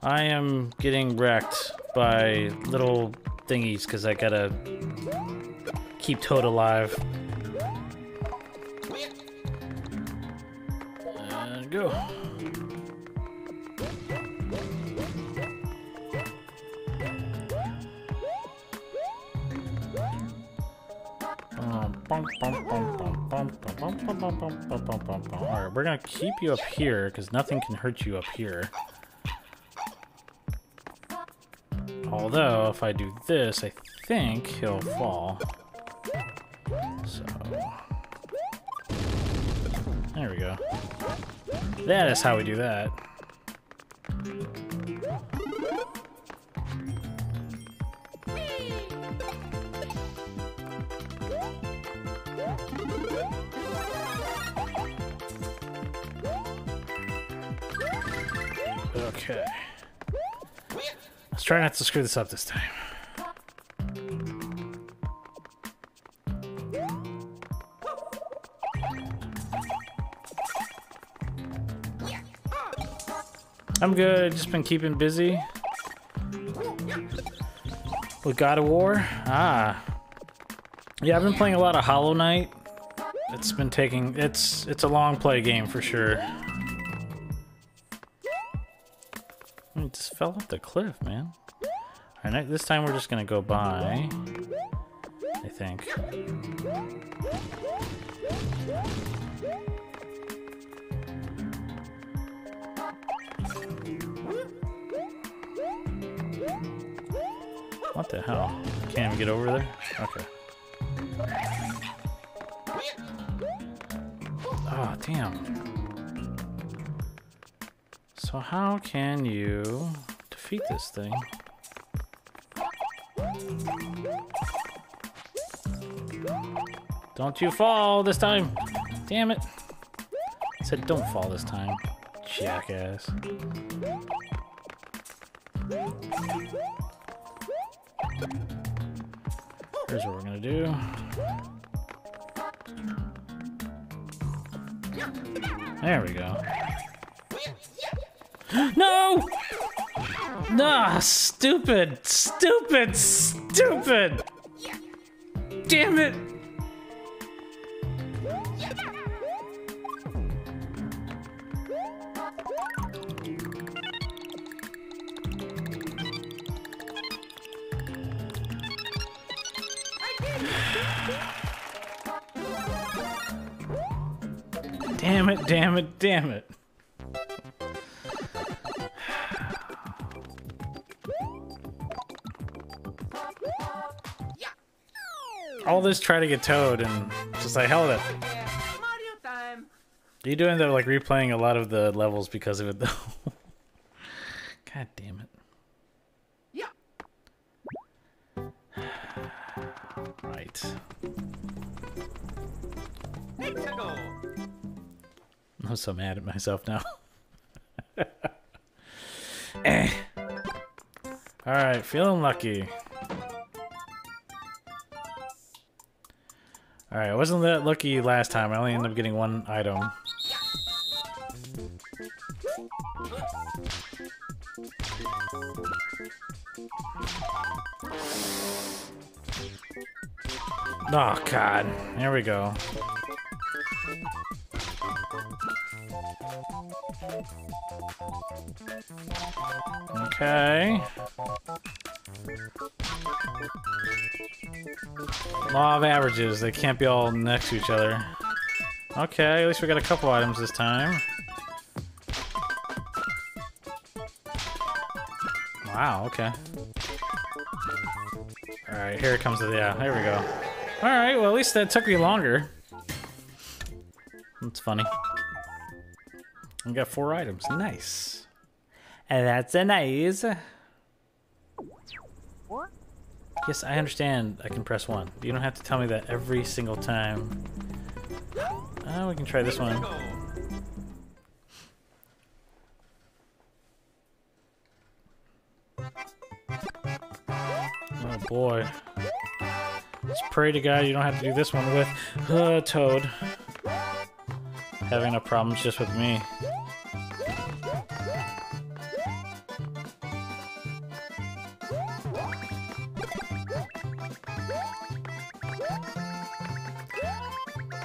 I am getting wrecked by little thingies because I gotta keep Toad alive. And go. Alright, we're gonna keep you up here because nothing can hurt you up here. Although, if I do this, I think he'll fall. So. There we go. That is how we do that. Okay. Let's try not to screw this up this time. I'm good, just been keeping busy. With God of War? Ah. Yeah, I've been playing a lot of Hollow Knight. It's been taking, it's a long play game for sure. Just fell off the cliff, man. All right, this time we're just gonna go by, I think. What the hell? Can't even get over there? Okay. Oh, damn. So how can you defeat this thing? Don't you fall this time! Damn it! I said don't fall this time, jackass. Here's what we're gonna do. There we go. No! Nah, stupid, stupid, stupid! Damn it! Damn it, damn it, damn it. All this try to get Toad and just like hell with it. Mario time. You do end up like replaying a lot of the levels because of it though. God damn it. Yeah. Right. I'm so mad at myself now. Eh. Alright, feeling lucky. Alright, I wasn't that lucky last time. I only ended up getting one item. Oh, God. There we go. Okay. Law of averages, they can't be all next to each other. Okay, at least we got a couple items this time. Wow, okay. Alright, here it comes to the, yeah, there we go. Alright, well at least that took me longer. That's funny. We got 4 items, nice. That's a nice. Yes, I understand I can press one. You don't have to tell me that every single time. Oh, we can try this one. Oh boy. Just pray to God you don't have to do this one with Toad. Having enough problems just with me.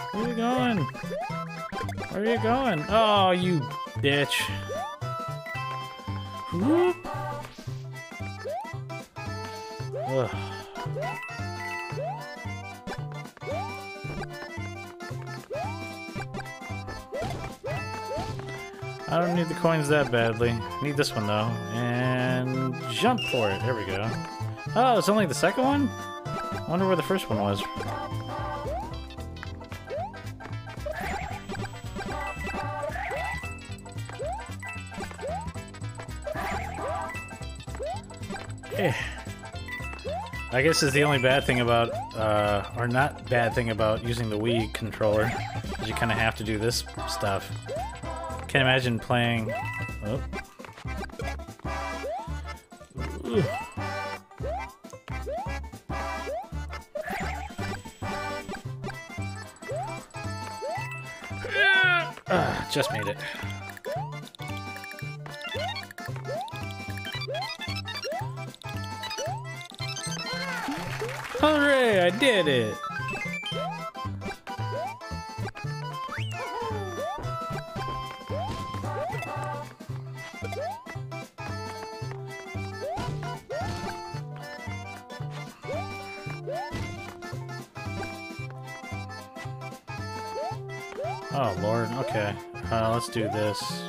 Where are you going? Where are you going? Oh, you bitch. Whoop. Ugh. I don't need the coins that badly. Need this one though. And jump for it. There we go. Oh, it's only the second one? I wonder where the first one was. Eh. I guess it's the only bad thing about, or not bad thing about using the Wii controller, is you kind of have to do this stuff. Can't imagine playing. Oh. Ooh. Yeah. Just made it. Hooray! I did it. Oh Lord, okay. Let's do this. I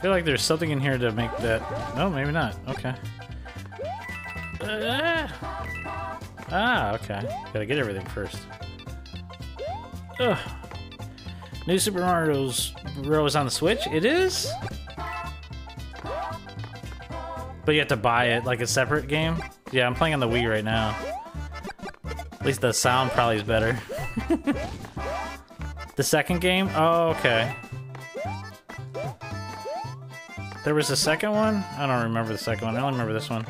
feel like there's something in here to make that... No, maybe not. Okay. Ah, okay. Gotta get everything first. Ugh. New Super Mario Bros. On the Switch? It is? But you have to buy it like a separate game? Yeah, I'm playing on the Wii right now. At least the sound probably is better. The second game? Oh, okay. There was a second one? I don't remember the second one. I only remember this one.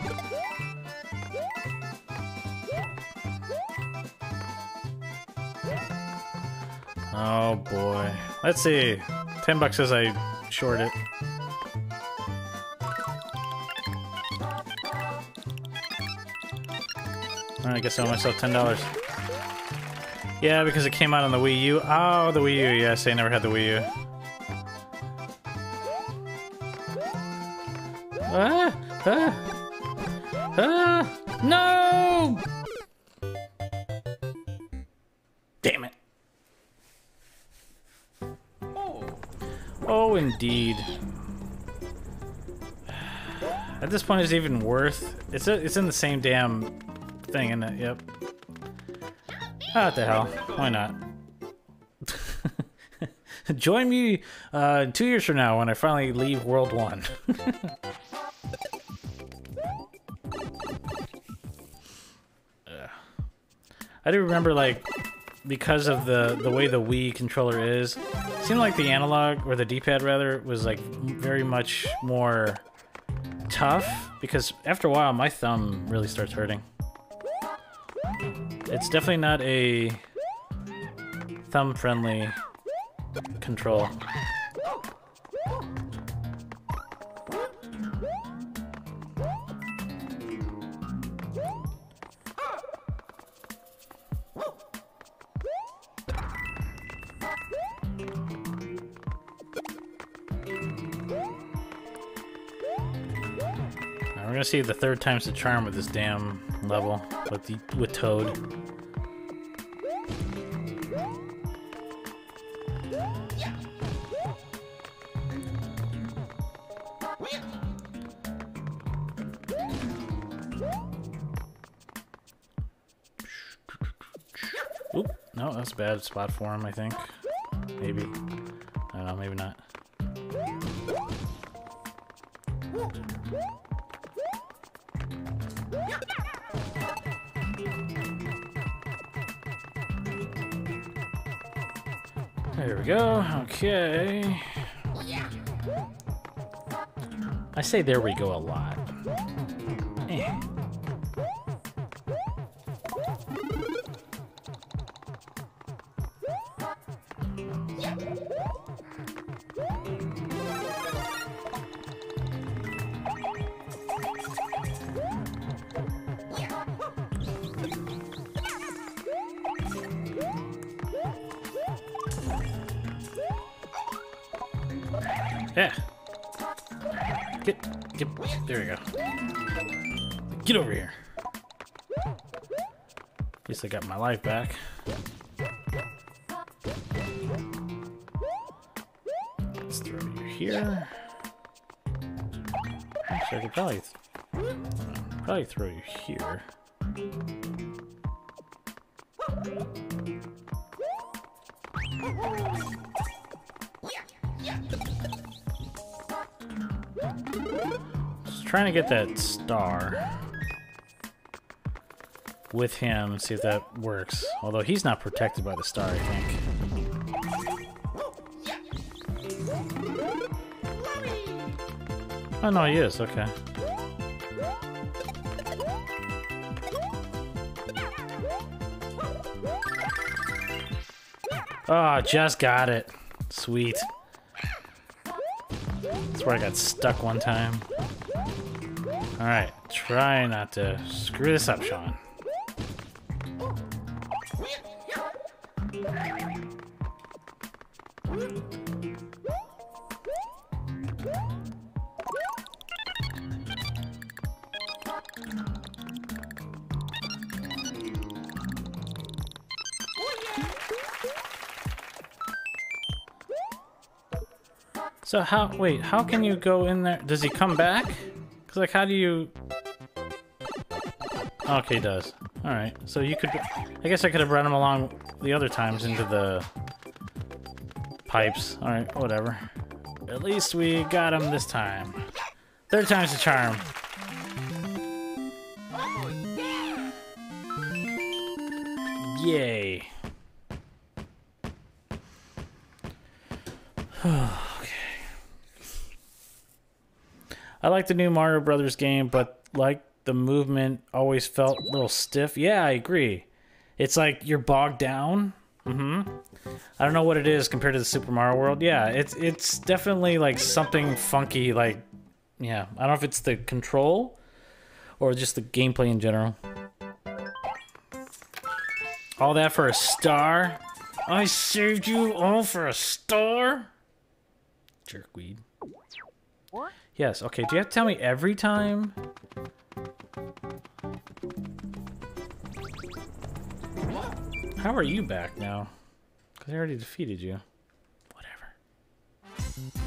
Oh boy. Let's see. $10 says I short it. I guess I owe myself $10. Yeah, because it came out on the Wii U. Oh, the Wii U. Yes, I never had the Wii U. Ah! Ah! Ah! No! Damn it. Oh, indeed. At this point, it's even worth... It's in the same damn... thing, isn't it? Yep. Ah, what the hell? Why not? Join me 2 years from now when I finally leave World 1. I do remember, like, because of the way the Wii controller is, it seemed like the analog, or the D-pad rather, was like very much more tough, because after a while my thumb really starts hurting. It's definitely not a thumb-friendly control. We're gonna see the third time's the charm with this damn level with Toad. Oh, that's a bad spot for him, I think. Maybe. I don't know, maybe not. There we go, okay. I say there we go a lot. Eh. Yeah. Get, there we go. Get over here. At least I got my life back. Let's throw you here. Actually, I could probably throw you here. Trying to get that star with him and see if that works. Although he's not protected by the star, I think. Oh no, he is, okay. Oh, just got it. Sweet. That's where I got stuck one time. Alright, try not to screw this up, Sean. So wait, how can you go in there? Does he come back? Like, how do you... Okay, he does. Alright, so you could... I guess I could have run him along the other times into the... pipes. Alright, whatever. At least we got him this time. Third time's the charm. Yay. I like the new Mario Brothers game, but like the movement always felt a little stiff. Yeah, I agree. It's like you're bogged down. I don't know what it is compared to the Super Mario World. Yeah, it's definitely like something funky. Like, yeah, I don't know if it's the control or just the gameplay in general. All that for a star? I saved you all for a star? Jerkweed. What? Yes, okay, do you have to tell me every time? How are you back now? Because I already defeated you. Whatever.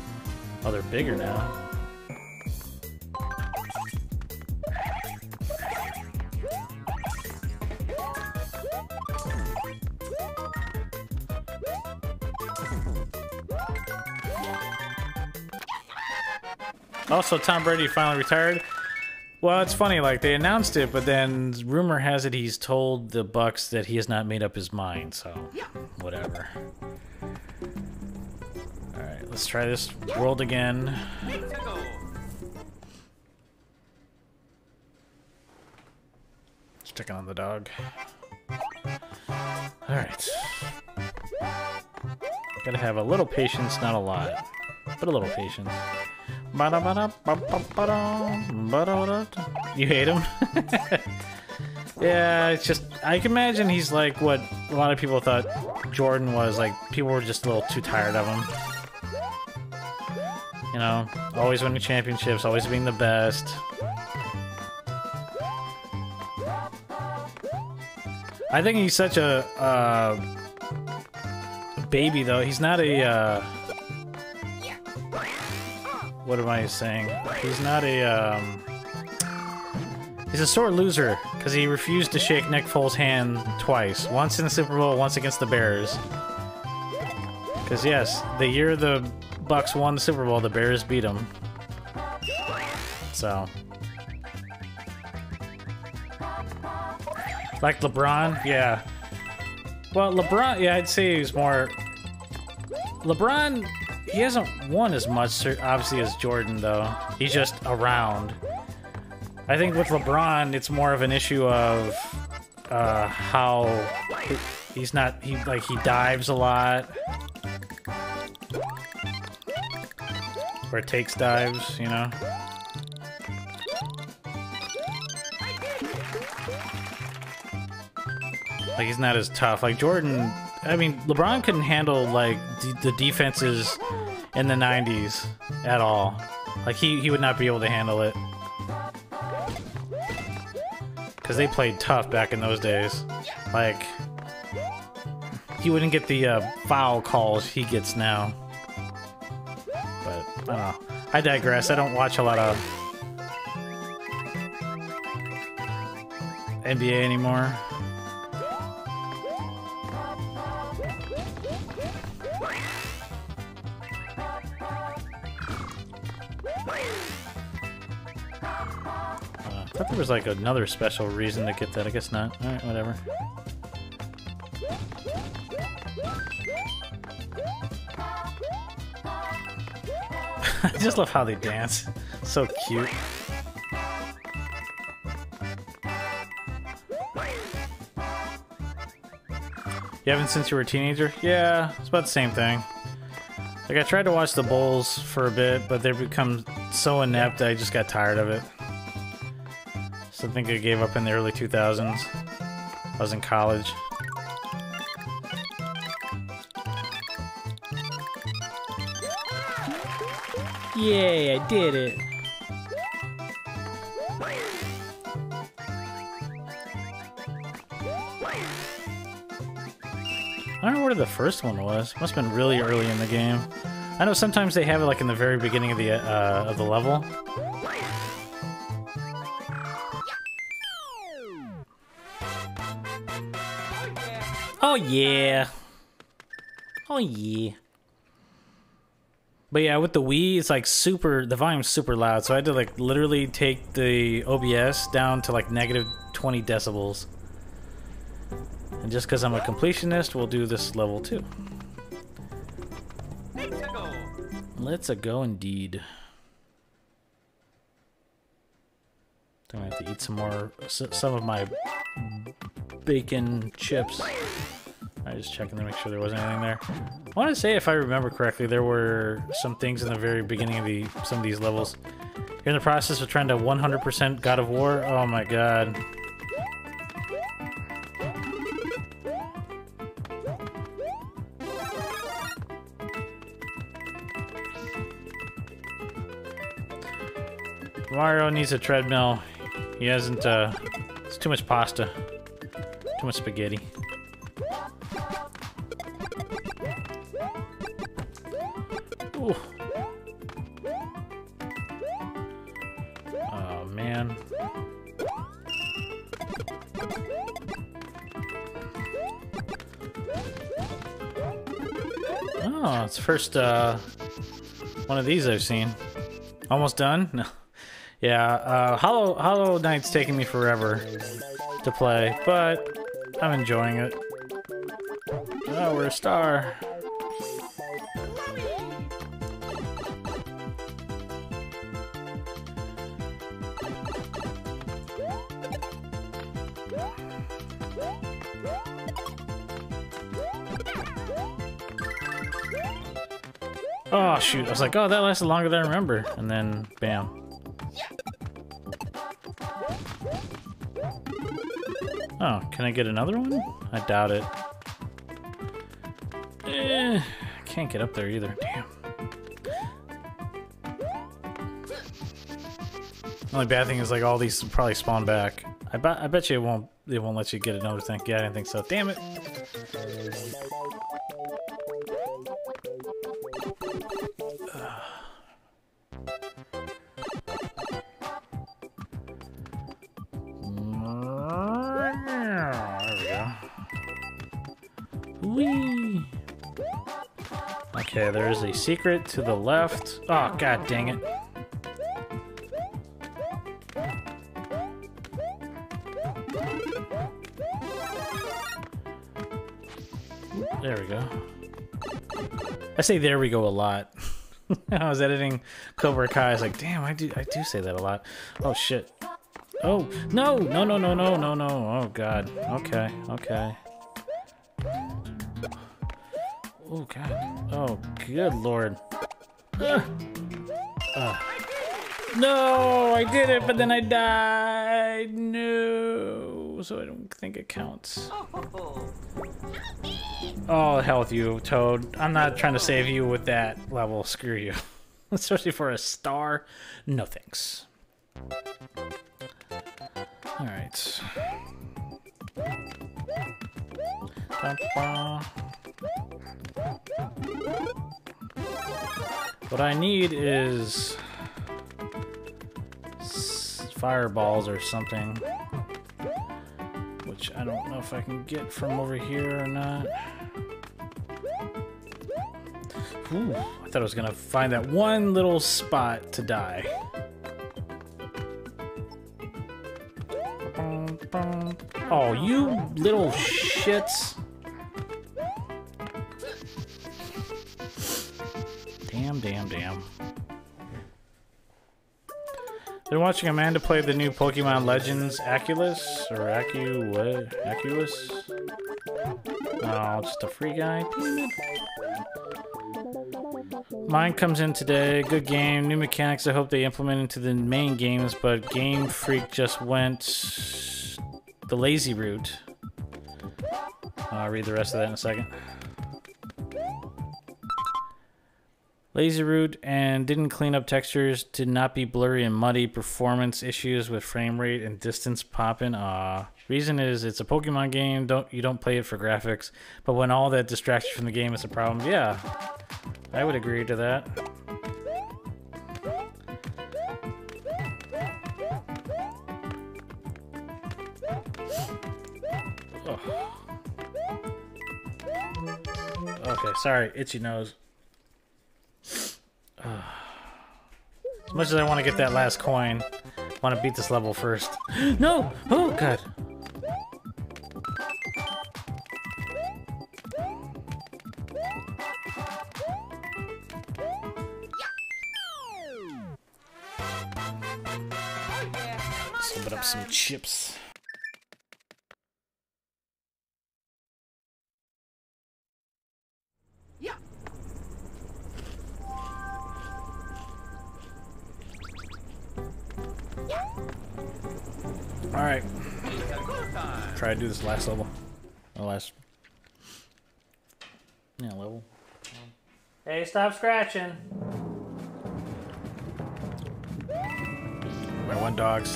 Oh, they're bigger now. Also, Tom Brady finally retired. Well, it's funny, like, they announced it, but then rumor has it he's told the Bucks that he has not made up his mind, so whatever. Alright, let's try this world again. Sticking on the dog. Alright. Gotta have a little patience, not a lot, but a little patience. You hate him? Yeah, it's just... I can imagine he's like what a lot of people thought Jordan was. Like, people were just a little too tired of him. You know, always winning championships, always being the best. I think he's such a baby, though. He's not a... what am I saying? He's not a He's a sore loser, because he refused to shake Nick Foles' hand twice. Once in the Super Bowl, once against the Bears. Because yes, the year the Bucks won the Super Bowl, the Bears beat them. So... like LeBron? Yeah. Well, LeBron, yeah, I'd say he's more... LeBron, he hasn't won as much, obviously, as Jordan, though. He's just around. I think with LeBron, it's more of an issue of how he's not... He dives a lot. Or takes dives, you know? Like, he's not as tough. Like, Jordan... I mean, LeBron couldn't handle, like, the defenses in the 90s at all. Like, he would not be able to handle it. Because they played tough back in those days. Like, he wouldn't get the foul calls he gets now. But, I don't know. I digress. I don't watch a lot of NBA anymore. I thought there was like another special reason to get that. I guess not. Alright, whatever. I just love how they dance. So cute. You haven't since you were a teenager? Yeah, it's about the same thing. Like, I tried to watch the Bulls for a bit, but they've become so inept I just got tired of it. I think I gave up in the early 2000s. I was in college. Yay, I did it. I don't know where the first one was. Must have been really early in the game. I know sometimes they have it like in the very beginning of the level. Oh yeah. Oh yeah. But yeah, with the Wii, it's like super, the volume's super loud, so I had to like literally take the OBS down to like negative 20 decibels. And just because I'm a completionist, we'll do this level too. Let's-a go indeed. I'm gonna have to eat some more, some of my bacon chips. I was just checking to make sure there wasn't anything there. I want to say, if I remember correctly, there were some things in the very beginning of some of these levels. You're in the process of trying to 100% God of War? Oh my god. Mario needs a treadmill. He hasn't, it's too much pasta. Too much spaghetti. Ooh. Oh, man. Oh, it's the first one of these I've seen. Almost done? No. Yeah, Hollow Knight's taking me forever to play, but I'm enjoying it. Oh, we're a star. Oh, shoot. I was like, oh, that lasted longer than I remember. And then, bam. Oh, can I get another one? I doubt it. Eh, can't get up there either. Damn. Only bad thing is like all these probably spawn back. I bet you it won't let you get another thing. Yeah, I didn't think so. Damn it. Okay, there is a secret to the left. Oh, god dang it. There we go. I say there we go a lot. I was editing Cobra Kai. I was like, damn, I do say that a lot. Oh shit. Oh no, no, no, no, no, no, no. Oh god. Okay, okay. Oh god. Oh good lord. No, I did it, but then I died. No, so I don't think it counts. Oh, health you, Toad. I'm not trying to save you with that level. Screw you. Especially for a star. No thanks. All right. What I need is fireballs or something, which I don't know if I can get from over here or not. Ooh, I thought I was gonna find that one little spot to die. Oh, you little shits. Damn, damn, damn. Been watching Amanda play the new Pokemon Legends Aculus, or Aculus? Oh, just a free guy. Mine comes in today. Good game. New mechanics I hope they implement into the main games, but Game Freak just went the lazy route. I'll read the rest of that in a second. Lazy route and didn't clean up textures, did not be blurry and muddy, performance issues with frame rate and distance popping. Reason is it's a Pokemon game, you don't play it for graphics, but when all that distracts you from the game is a problem. Yeah, I would agree to that. Ugh. Okay, sorry, itchy nose. As much as I want to get that last coin, I want to beat this level first. No! Oh, God! Let's open up some chips. Alright. Try to do this last level. Or last. Yeah, level. Hey, stop scratching! My one dog's.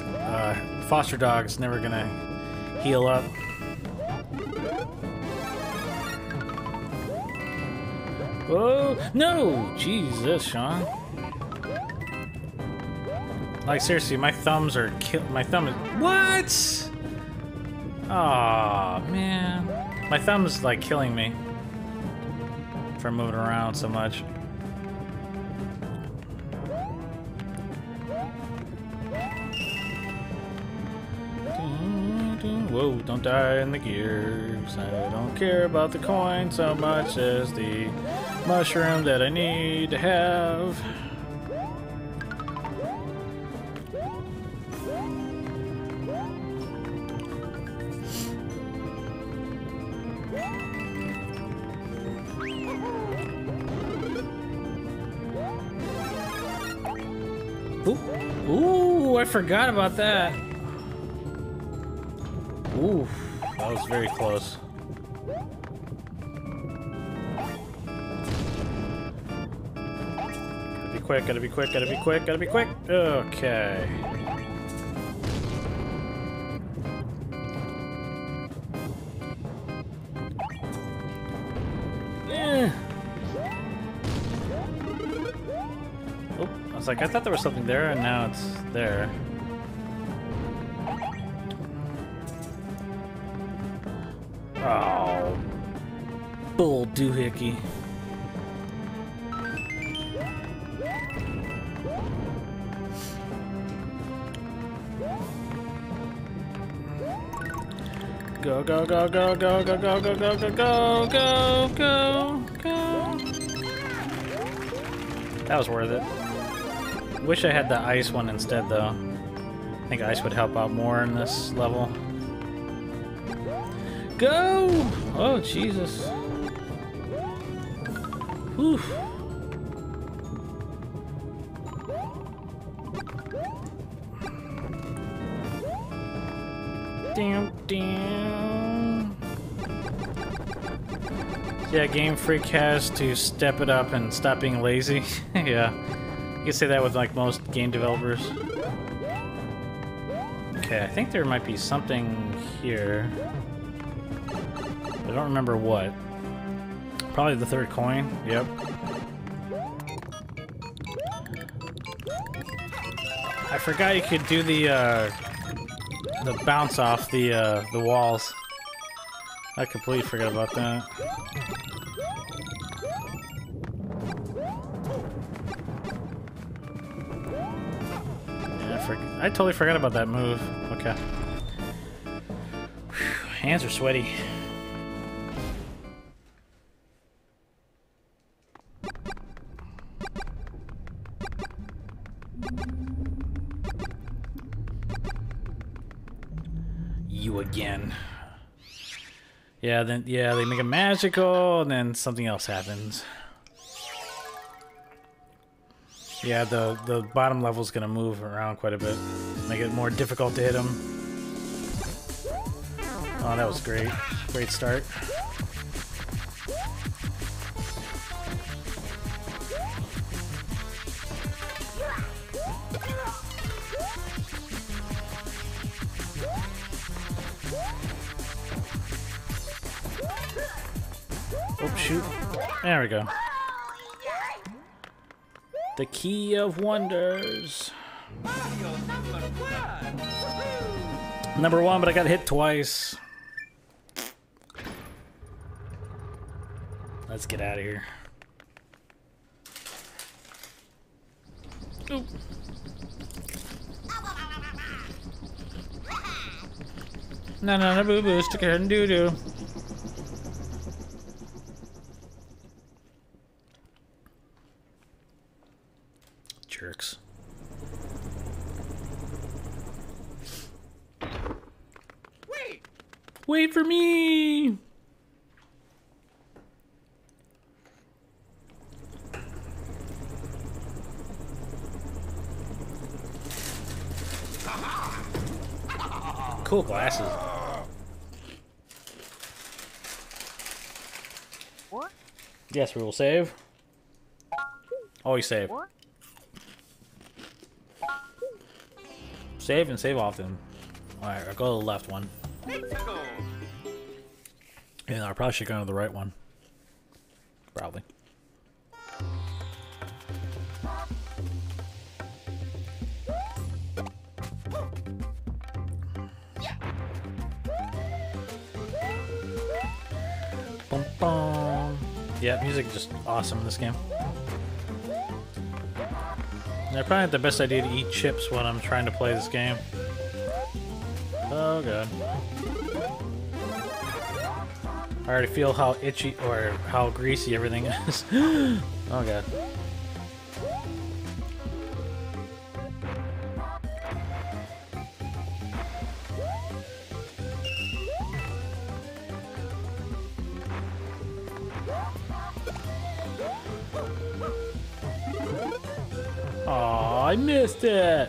Foster dog's never gonna heal up. Whoa! No! Jesus, Sean. Like seriously, my thumbs are what? Aw, man. My thumb's like killing me for moving around so much. Whoa, don't die in the gears. I don't care about the coin so much as the mushroom that I need to have. I forgot about that. Ooh, that was very close. Gotta be quick, gotta be quick, gotta be quick, gotta be quick. Okay. Like, I thought there was something there, and now it's there. Oh, bull doohickey. Go, go, go, go, go, go, go, go, go, go, go, go, go, go. That was worth it. Wish I had the ice one instead, though. I think ice would help out more in this level. Go! Oh, Jesus. Whew. Damn, damn. Yeah, Game Freak has to step it up and stop being lazy. Yeah, you can say that with like most game developers. Okay, I think there might be something here. I don't remember what. Probably the third coin. Yep. I forgot you could do the bounce off the walls. I completely forgot about that. Yeah, I totally forgot about that move. Okay. Whew, hands are sweaty. Again. Yeah, then yeah, they make it magical and then something else happens. Yeah, the bottom level's gonna move around quite a bit. Make it more difficult to hit them. Oh, that was great. Great start. Shoot. There we go. The key of wonders. Number one, but I got hit twice. Let's get out of here. Oop. No, no, no, boo boo, stick your head in doo doo. Jerks. Wait! Wait for me! Cool glasses. What? Yes, we will save. Always save. What? Save and save often. Alright, I'll go to the left one. And I probably should go to the right one. Probably. Bum, bum. Yeah, music just awesome in this game. I probably have the best idea to eat chips when I'm trying to play this game. Oh god. I already feel how itchy or how greasy everything is. Oh god. I missed it!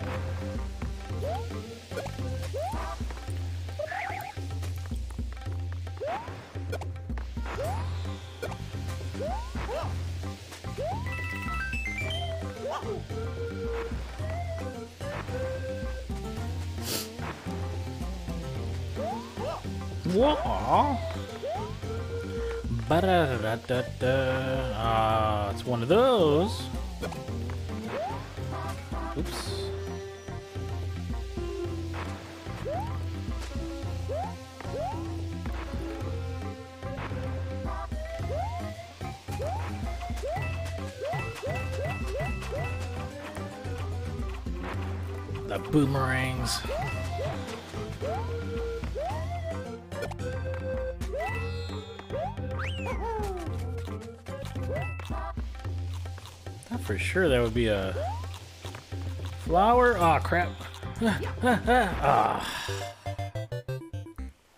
Whoa! Ah, it's one of those. Oops. The boomerangs. Not for sure that would be a flower. Aw, oh, crap.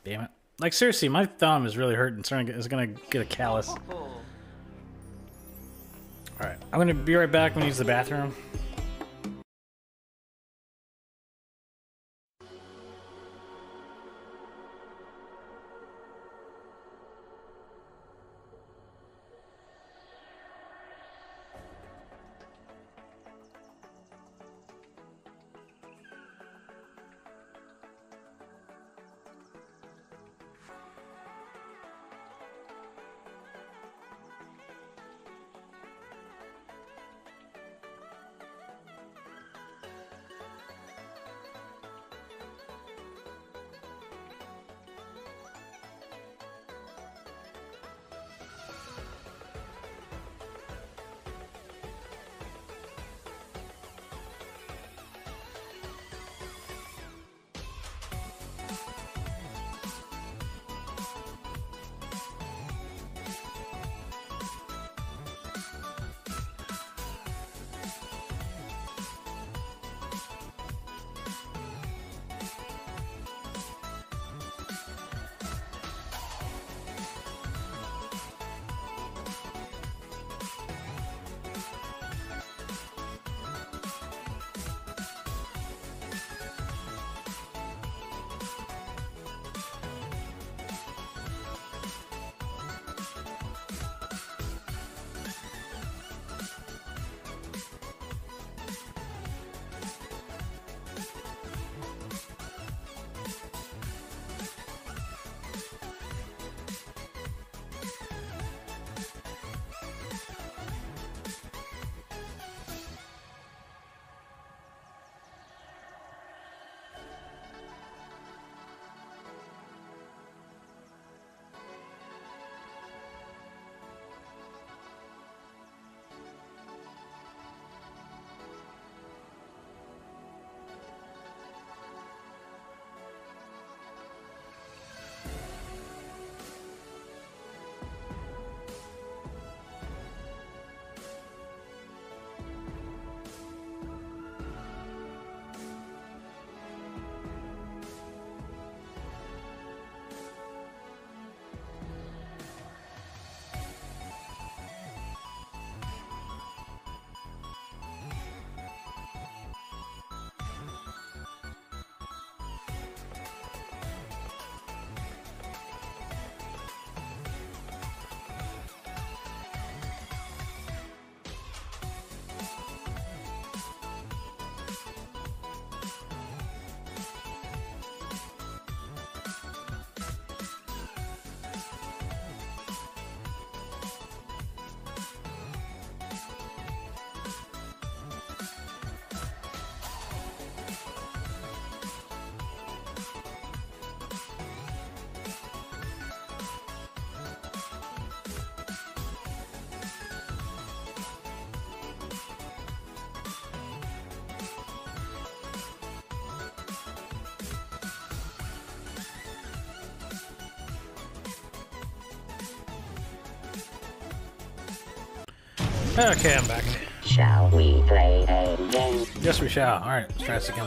Damn it. Like, seriously, my thumb is really hurting. It's going to get a callus. Alright, I'm going to be right back when I use the bathroom. Okay, I'm back. Shall we play a game? Yes, we shall. Alright, let's try this again.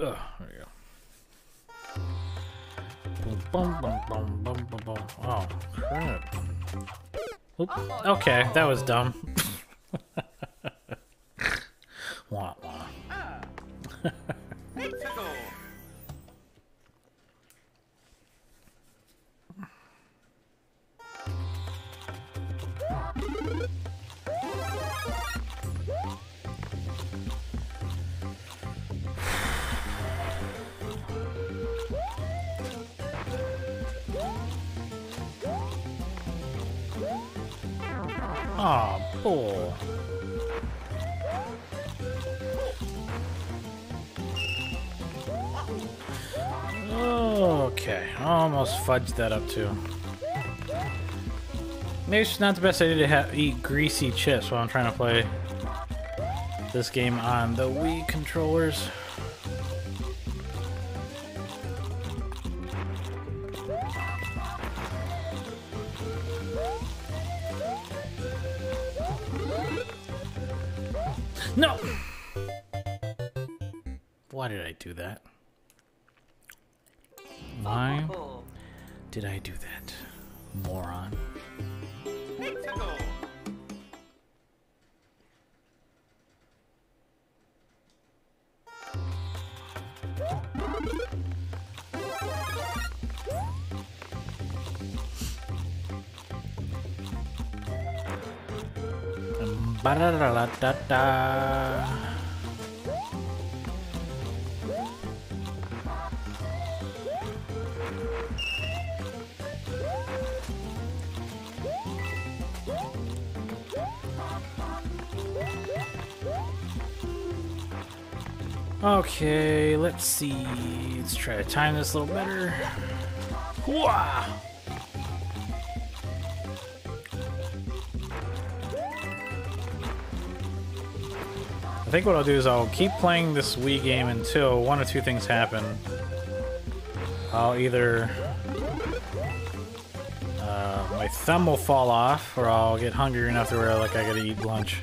Ugh, there we go. Oh, crap. Oop. Okay, that was dumb. Wah, wah. Oh, bull. Okay, I almost fudged that up too. Maybe it's not the best idea to eat greasy chips while I'm trying to play this game on the Wii controllers. No! Why did I do that? Why did I do that? Moron. Ba-da-da-da-da-da. Okay, let's see. Let's try to time this a little better. Whoa! I think what I'll do is I'll keep playing this Wii game until one or two things happen. I'll either... my thumb will fall off, or I'll get hungry enough to where like I gotta eat lunch.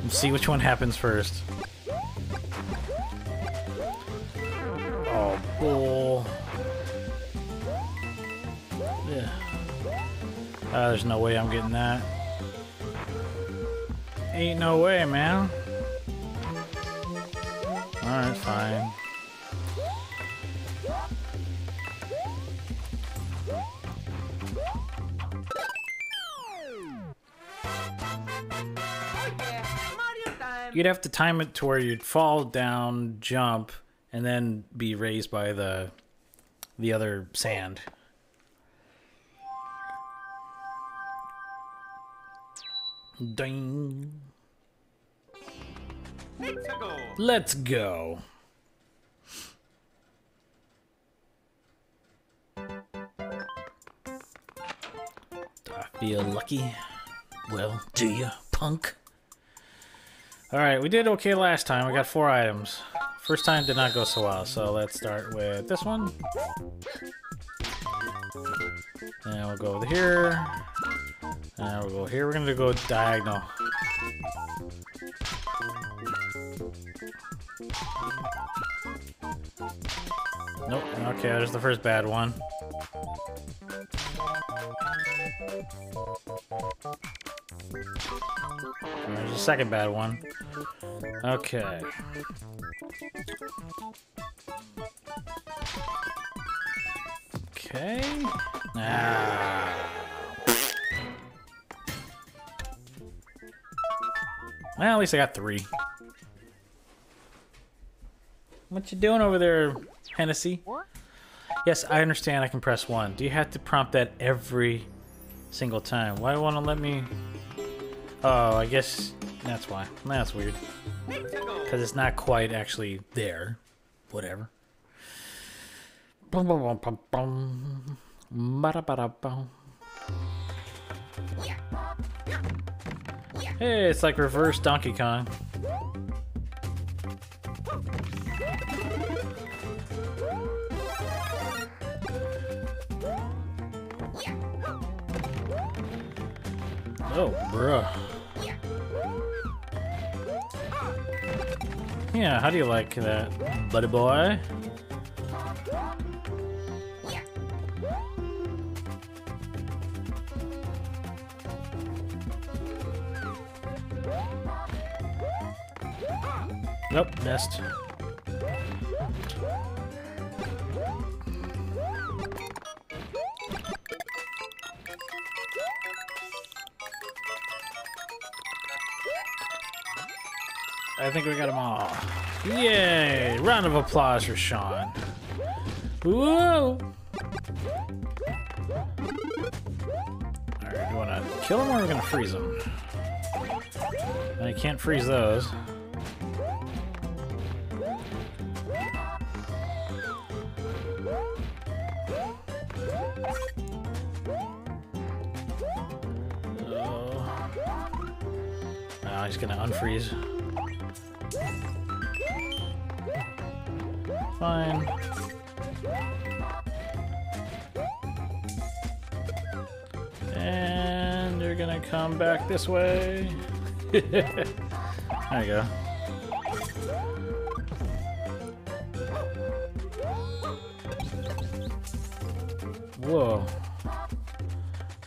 And see which one happens first. There's no way I'm getting that. Ain't no way, man. Alright, fine. You'd have to time it to where you'd fall down, jump, and then be raised by the other sand. Ding. Let's go. Do I feel lucky? Well, do you, punk? Alright, we did okay last time. We got 4 items. First time did not go so well, so let's start with this one. And we'll go over here. Now we'll go here, we're gonna go diagonal. Nope, okay, there's the first bad one. There's the second bad one. Okay. Okay. Ah. Well, at least I got 3. What you doing over there, Hennessy? Yes, I understand I can press 1. Do you have to prompt that every single time? Why do you want to let me... Oh, I guess that's why. That's weird. Because it's not quite actually there. Whatever. Bum bum bum bum bum. Bada bada bum. Hey, it's like reverse Donkey Kong. Oh, bruh. Yeah, how do you like that, buddy boy? Nope, missed. I think we got them all. Yay! Round of applause for Sean. Whoa! Alright, do you wanna kill them or are we gonna freeze them? I can't freeze those. I'm just gonna unfreeze. Fine. And they're gonna come back this way. There you go. Whoa.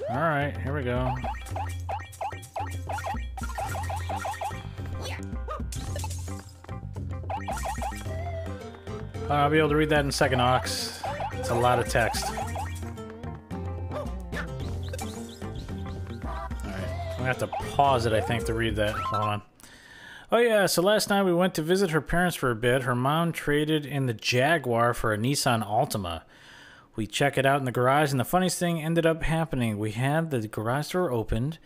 Alright, here we go. I'll be able to read that in second aux. It's a lot of text. I have to pause it, I think, to read that. Hold on. Oh yeah, so last night we went to visit her parents for a bit. Her mom traded in the Jaguar for a Nissan Altima. We check it out in the garage, and the funniest thing ended up happening. We had the garage door opened.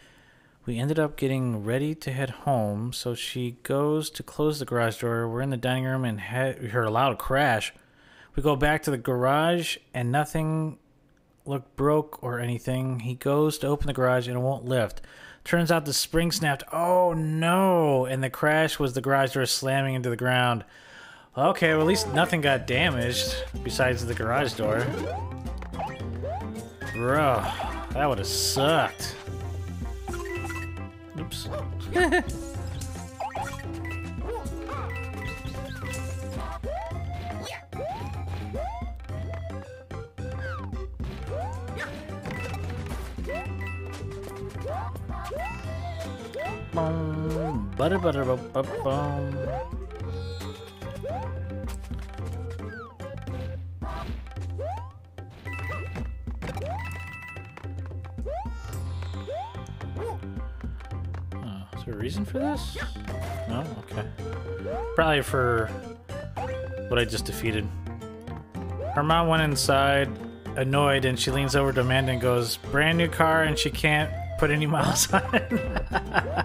We ended up getting ready to head home, so she goes to close the garage door. We're in the dining room and heard a loud crash. We go back to the garage, and nothing looked broke or anything. He goes to open the garage, and it won't lift. Turns out the spring snapped. Oh no! And the crash was the garage door slamming into the ground. Okay, well at least nothing got damaged besides the garage door. Bro, that would have sucked. Oops. Bum. Oh, is there a reason for this? No? Okay. Probably for what I just defeated. Her mom went inside, annoyed, and she leans over to Amanda and goes, "Brand new car and she can't put any miles on it."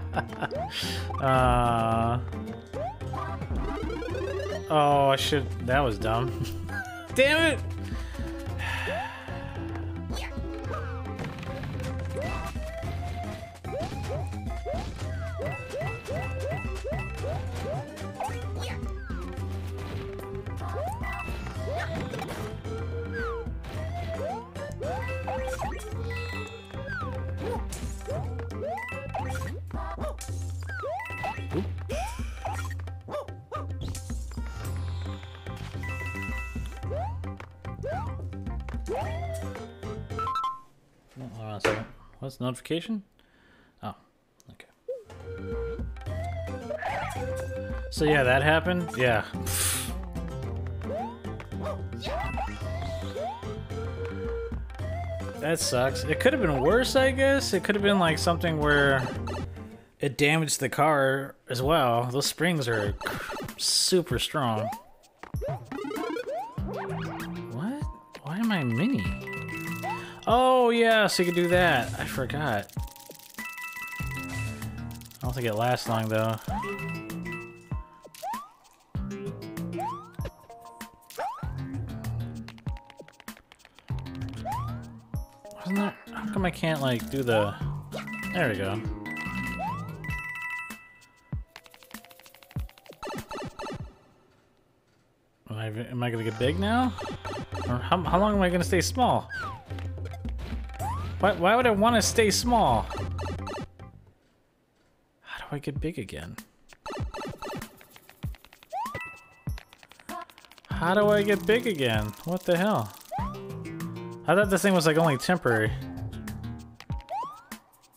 Oh, I should. That was dumb. Damn it! Notification? Oh, okay. So yeah, that happened? Yeah. That sucks. It could have been worse, I guess. It could have been like something where it damaged the car as well. Those springs are super strong. What? Why am I mini? Oh, yeah, so you can do that. I forgot. I don't think it lasts long, though. Wasn't that... How come I can't, like, do the... There we go. Am I gonna get big now? Or how long am I gonna stay small? Why would I want to stay small? How do I get big again? How do I get big again? What the hell? I thought this thing was like only temporary.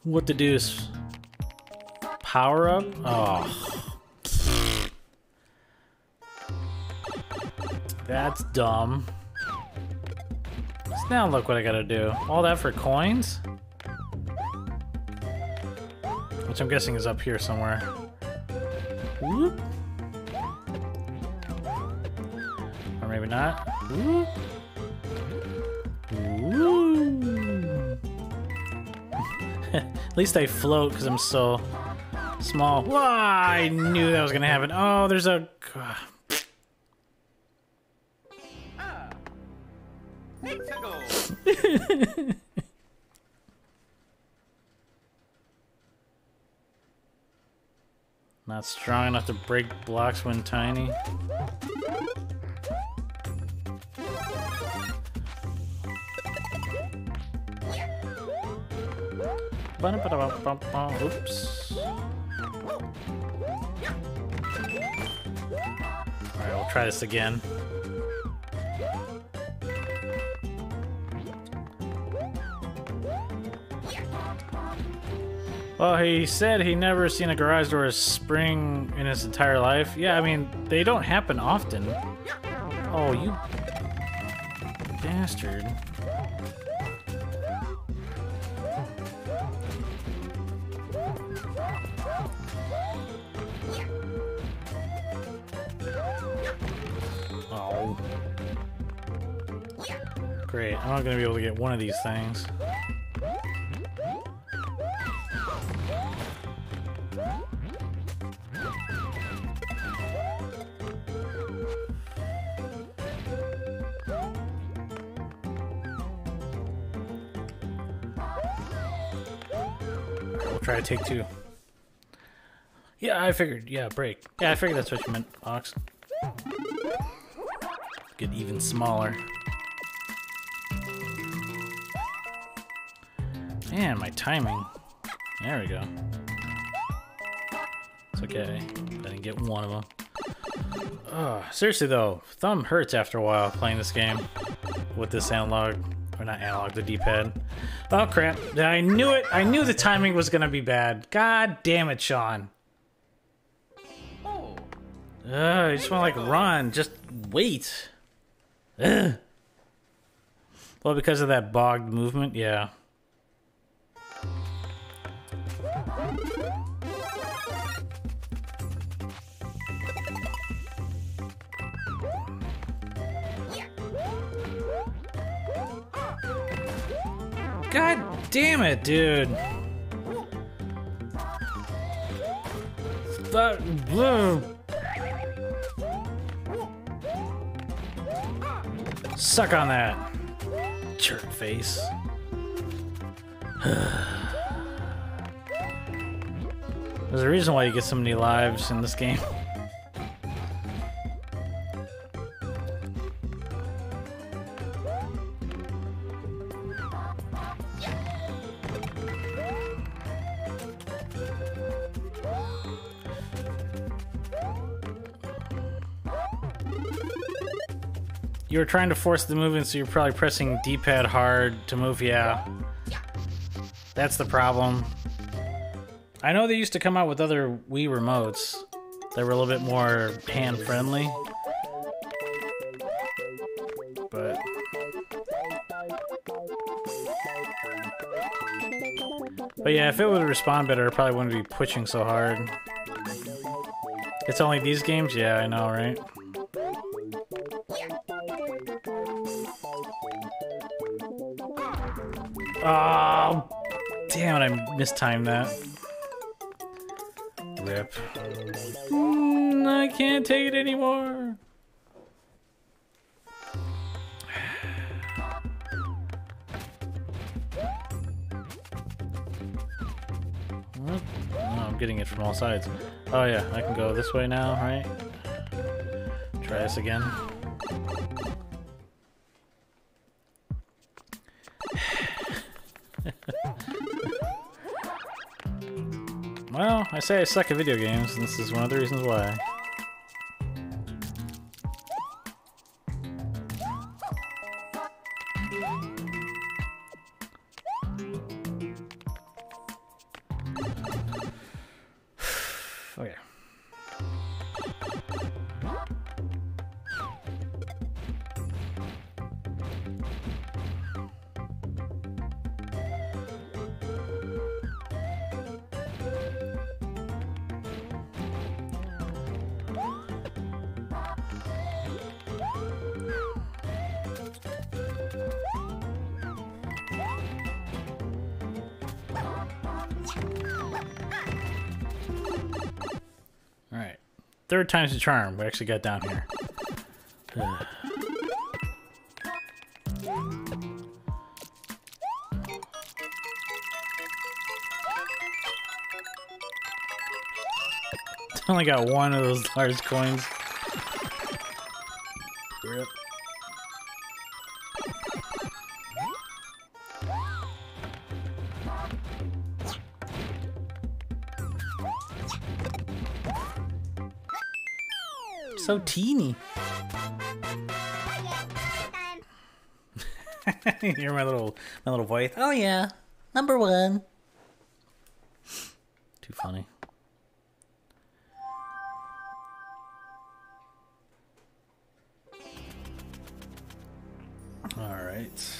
What the deuce? Power up? Oh. That's dumb. Now look what I gotta do. All that for coins? Which I'm guessing is up here somewhere. Whoop. Or maybe not. Whoop. Woo. At least I float because I'm so small. Whoa, I knew that was gonna happen. Oh, there's a... Not strong enough to break blocks when tiny. Oops. Alright, we'll try this again. Well, he said he never seen a garage door spring in his entire life. Yeah, I mean, they don't happen often. Oh, you bastard. Oh. Great, I'm not gonna be able to get one of these things. Try to take two. Yeah, I figured. Yeah, break. Yeah, I figured that's what you meant, Ox. Get even smaller. Man, my timing. There we go. It's okay. I didn't get one of them. Ugh, seriously though, thumb hurts after a while playing this game with this analog. Or not analog, the D-pad. Oh crap, I knew it! I knew the timing was gonna be bad. God damn it, Sean. I just wanna like run, just wait. Ugh. Well, because of that bogged movement, yeah. God damn it, dude. Suck on that. Jerk face. There's a reason why you get so many lives in this game. You were trying to force the movement, so you're probably pressing D-pad hard to move, yeah. That's the problem. I know they used to come out with other Wii remotes that were a little bit more hand-friendly. But... but yeah, if it would respond better, I probably wouldn't be pushing so hard. It's only these games? Yeah, I know, right? Oh, damn it, I mistimed that. Rip. I can't take it anymore. Oh, I'm getting it from all sides. Oh yeah, I can go this way now, right? Try this again. Well, I say I suck at video games, and this is one of the reasons why. Okay. Third time's the charm. We actually got down here. Only got one of those large coins. Rip. so teeny. You hear my little voice. Oh yeah, number one. Too funny. All right.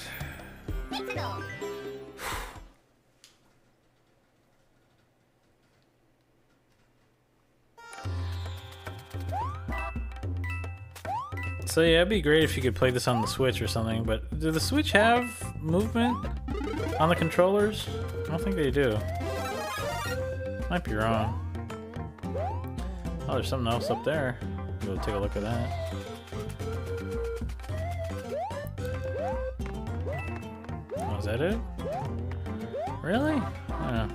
So yeah, it'd be great if you could play this on the Switch or something, but does the Switch have movement on the controllers? I don't think they do. Might be wrong. Oh, there's something else up there. Go take a look at that. Oh, is that it? Really? Yeah.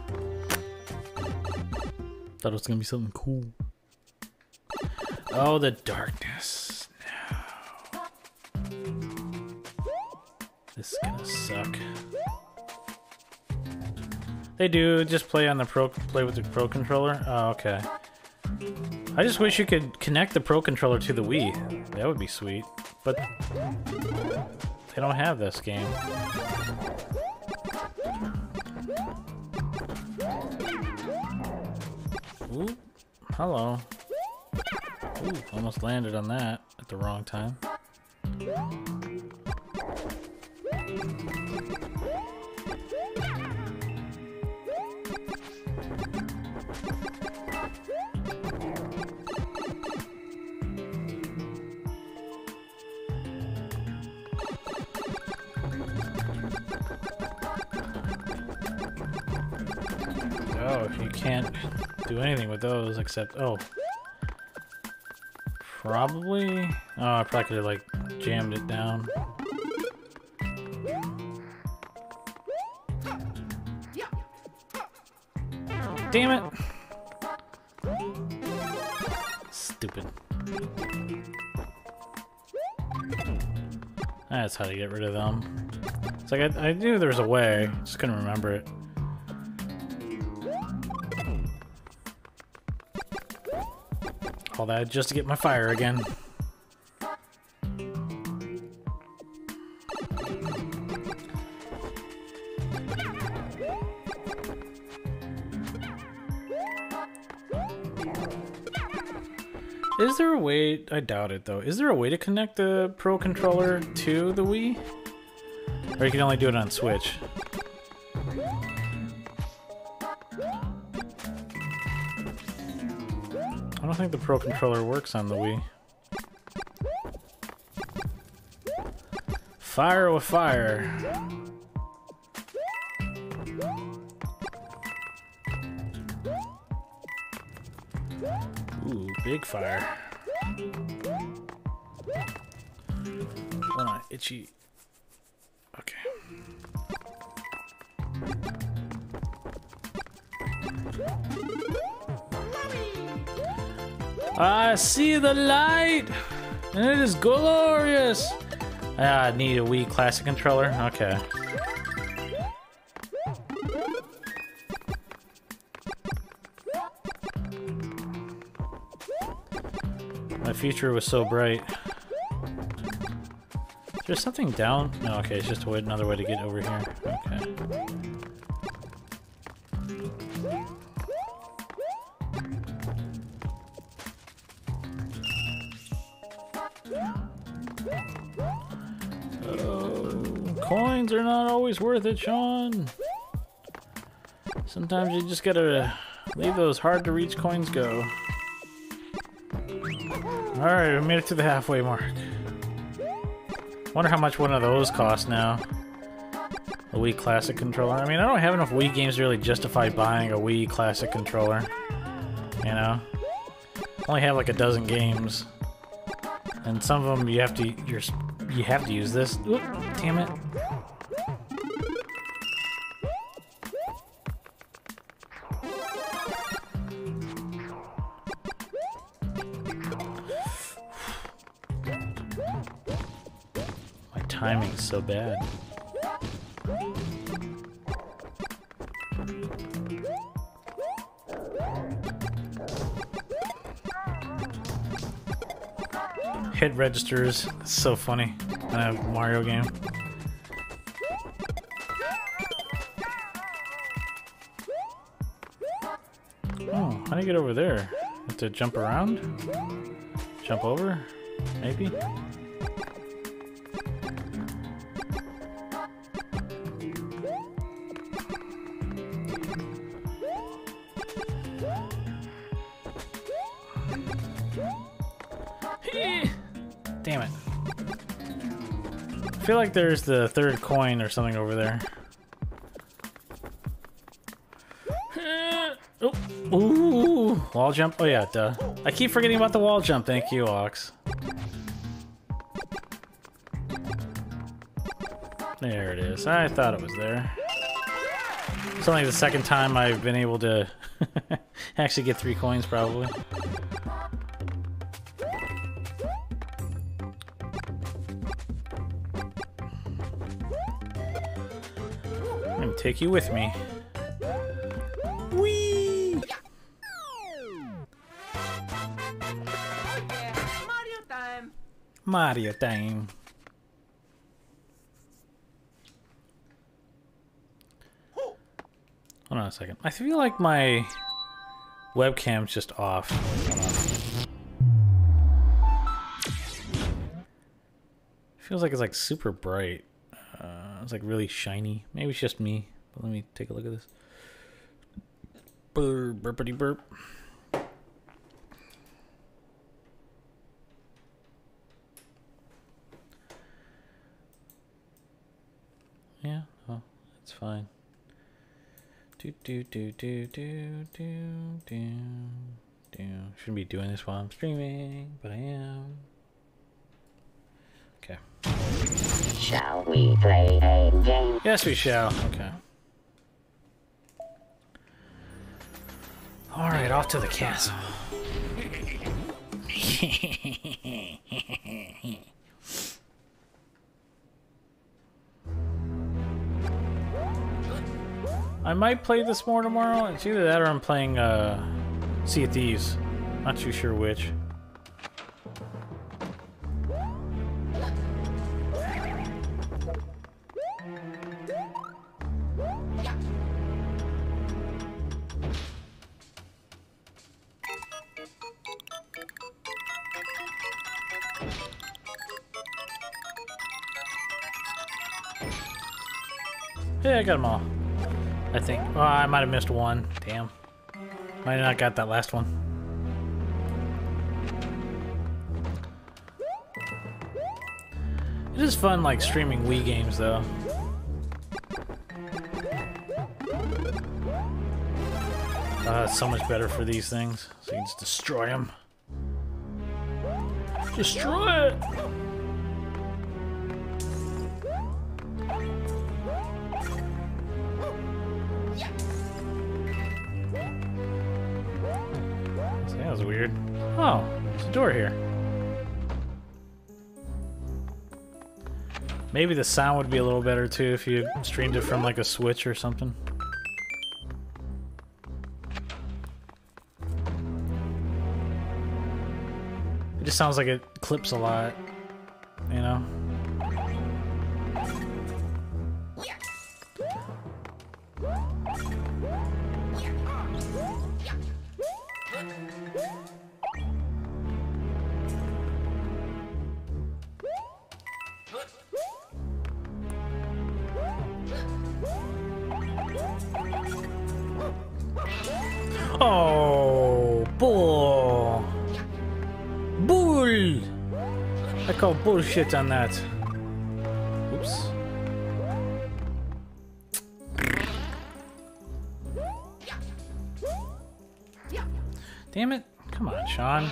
Thought it was gonna be something cool. Oh, the darkness. This is gonna suck. They do just play on the play with the pro controller. Oh, okay. I just wish you could connect the pro controller to the Wii. That would be sweet. But they don't have this game. Ooh, hello. Ooh, almost landed on that at the wrong time. Oh, you can't do anything with those except, oh. Probably? Oh, I probably could have, like, jammed it down. Damn it! Stupid. That's how to get rid of them. It's like I knew there was a way, just couldn't remember it. All that just to get my fire again. Is there a way, I doubt it though, is there a way to connect the Pro Controller to the Wii? Or you can only do it on Switch? I don't think the Pro Controller works on the Wii. Fire with fire! Ooh, big fire. Hold on, itchy. Okay. I see the light! And it is glorious! Ah, I need a Wii Classic controller? Okay. The future was so bright. Is there something down? No, okay, it's just another way to get over here. Okay. Oh, coins are not always worth it, Sean. Sometimes you just gotta leave those hard to reach coins go. Alright, we made it to the halfway mark. Wonder how much one of those costs now. A Wii Classic controller. I mean, I don't have enough Wii games to really justify buying a Wii Classic controller. You know? I only have like a dozen games. And some of them you have to you have to use this. Oop, damn it. Timing's so bad. hit registers. It's so funny in a Mario game. Oh, how do you get over there? Have to jump around? Jump over? Maybe? Damn it. I feel like there's the third coin or something over there. Oh, ooh, wall jump. Oh yeah, duh. I keep forgetting about the wall jump. Thank you, Ox. There it is. I thought it was there. It's only the second time I've been able to actually get 3 coins, probably. Take you with me. Whee! Oh yeah, Mario time. Mario time. Hold on a second. I feel like my webcam's just off. Feels like it's like super bright. It's like really shiny. Maybe it's just me. Let me take a look at this. Burp, burpity burp. Yeah, oh, it's fine. Do do do do do do do do. Shouldn't be doing this while I'm streaming, but I am. Okay. Shall we play a game? Yes, we shall. Okay. All right, off to the castle. I might play this more tomorrow. It's either that or I'm playing Sea of Thieves. Not too sure which. Yeah, I got them all. I think. Oh, I might have missed one. Damn. Might have not got that last one. It is fun, like, streaming Wii games, though. It's so much better for these things. So you can just destroy them. Destroy it! That was weird. Oh, there's a door here. Maybe the sound would be a little better too if you streamed it from like a Switch or something. It just sounds like it clips a lot, you know? Oh, bull. Bull. I call bullshit on that. Oops. Damn it. Come on, Sean.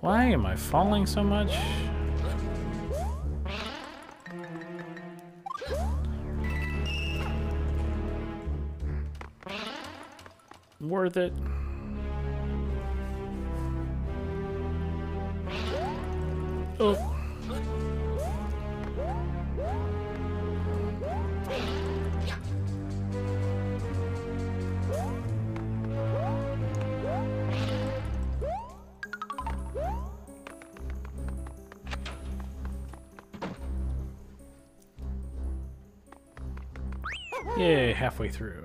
Why am I falling so much? Worth it. Oh. Yay, halfway through.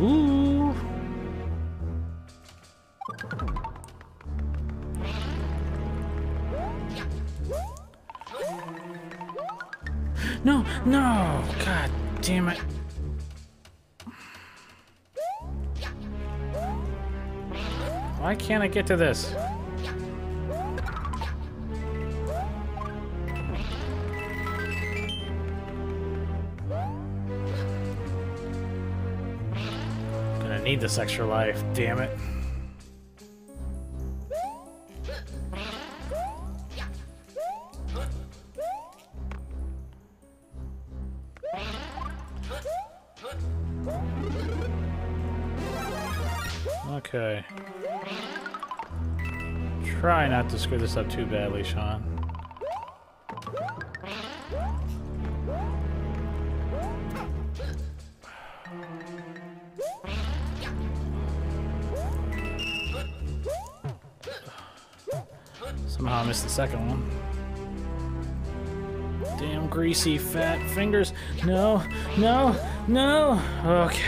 Ooh. No, no! God damn it. Why can't I get to this? I'm gonna need this extra life, damn it. Okay. Try not to screw this up too badly, Sean. Somehow I missed the second one. Damn greasy fat fingers. No, no, no. Okay.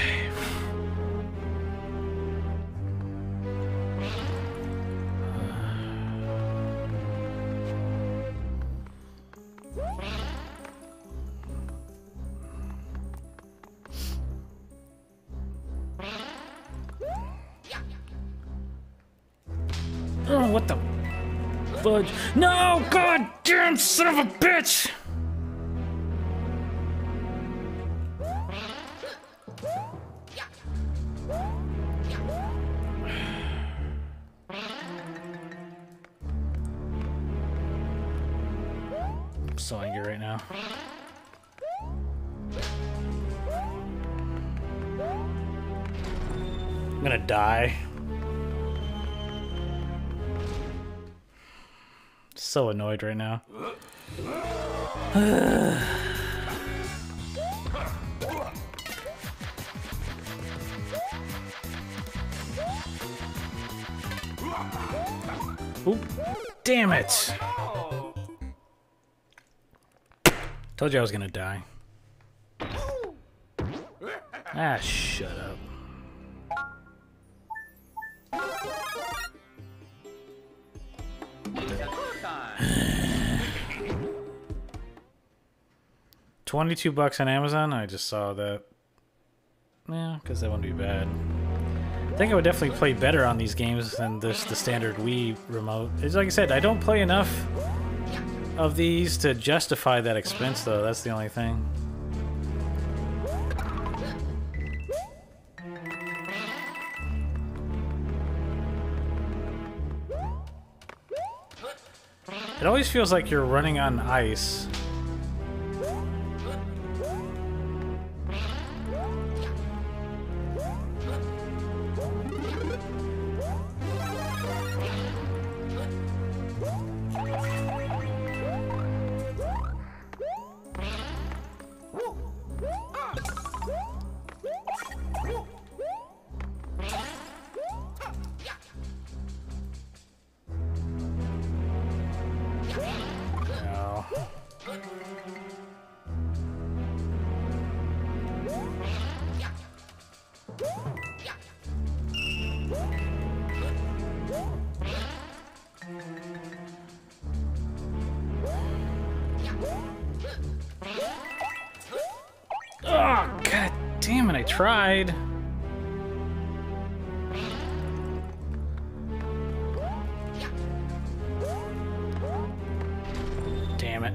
Oh, what the fudge? No! God damn son of a bitch! I'm so angry right now. I'm gonna die. So annoyed right now. Oop. Damn it! Told you I was gonna die. Ah, shut up. $22 on Amazon? I just saw that. Yeah, because that wouldn't be bad. I think I would definitely play better on these games than the standard Wii remote. It's like I said, I don't play enough of these to justify that expense, though. That's the only thing. It always feels like you're running on ice. Tried. Damn it.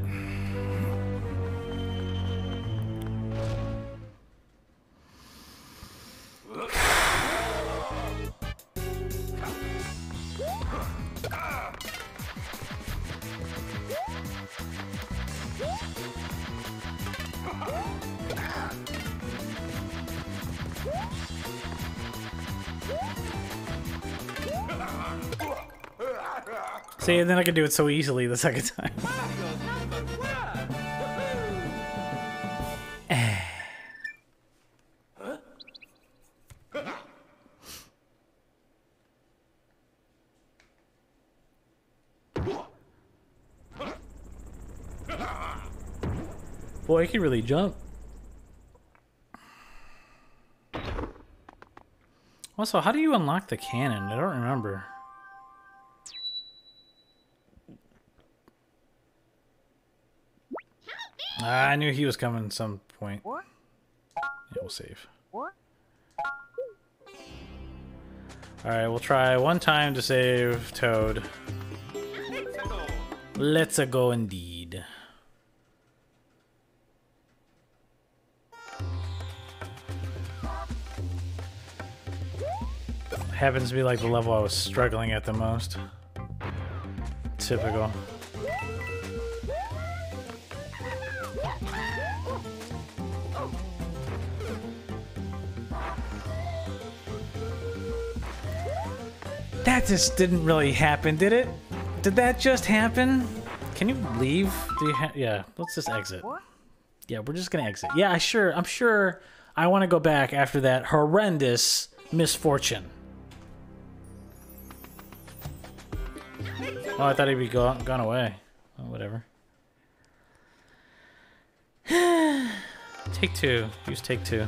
See, and then I can do it so easily the second time. Boy, I can really jump. Also, how do you unlock the cannon? I don't remember. I knew he was coming at some point. Yeah, we'll save. Alright, we'll try one time to save Toad. Let's-a go indeed. Happens to be like the level I was struggling at the most. Typical. That just didn't really happen, did it? Did that just happen? Can you leave? Yeah, let's just exit. Yeah, we're just gonna exit. Yeah, sure. I'm sure I want to go back after that horrendous misfortune. Oh, I thought he'd be gone away. Oh, whatever. Take two. Use take two.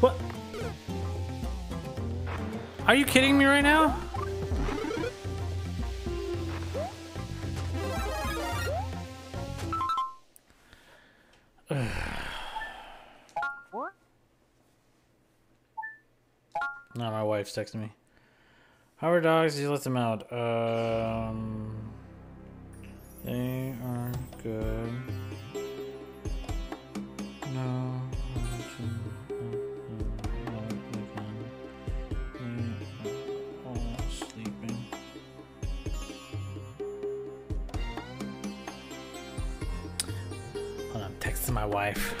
What? Are you kidding me right now? What? No, my wife's texting me. How are dogs? You let them out. They are good. No. Texting my wife.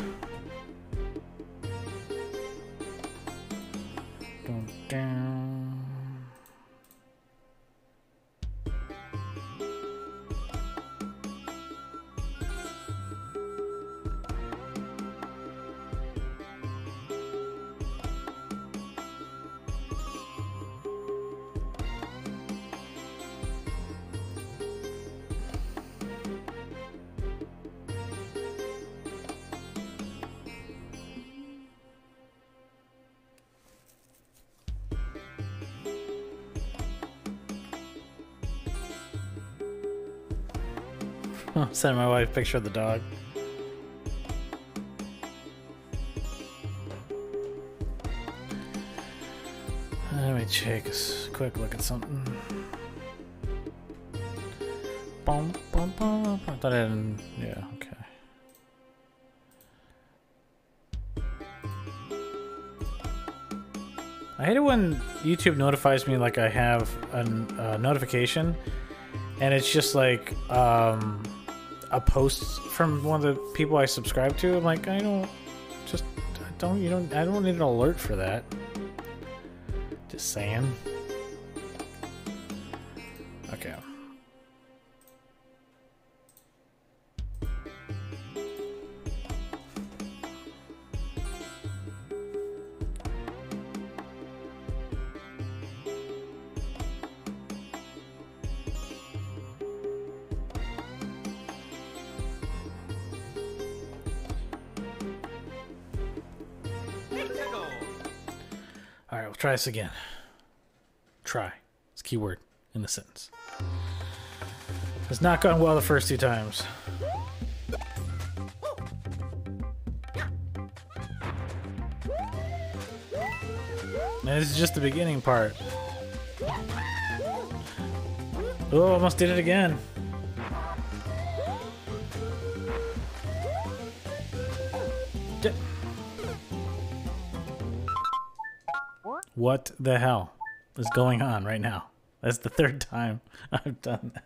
Send my wife a picture of the dog. Let me take a quick look at something. Boom, boom, boom. I thought I didn't. Yeah, okay. I hate it when YouTube notifies me like I have a notification, and it's just like a post from one of the people I subscribe to. I'm like, I don't need an alert for that. Just saying. Okay. Try this again. Try. It's a key word in the sentence. It's not gone well the first two times. And this is just the beginning part. Oh, almost did it again. What the hell is going on right now? That's the third time I've done that.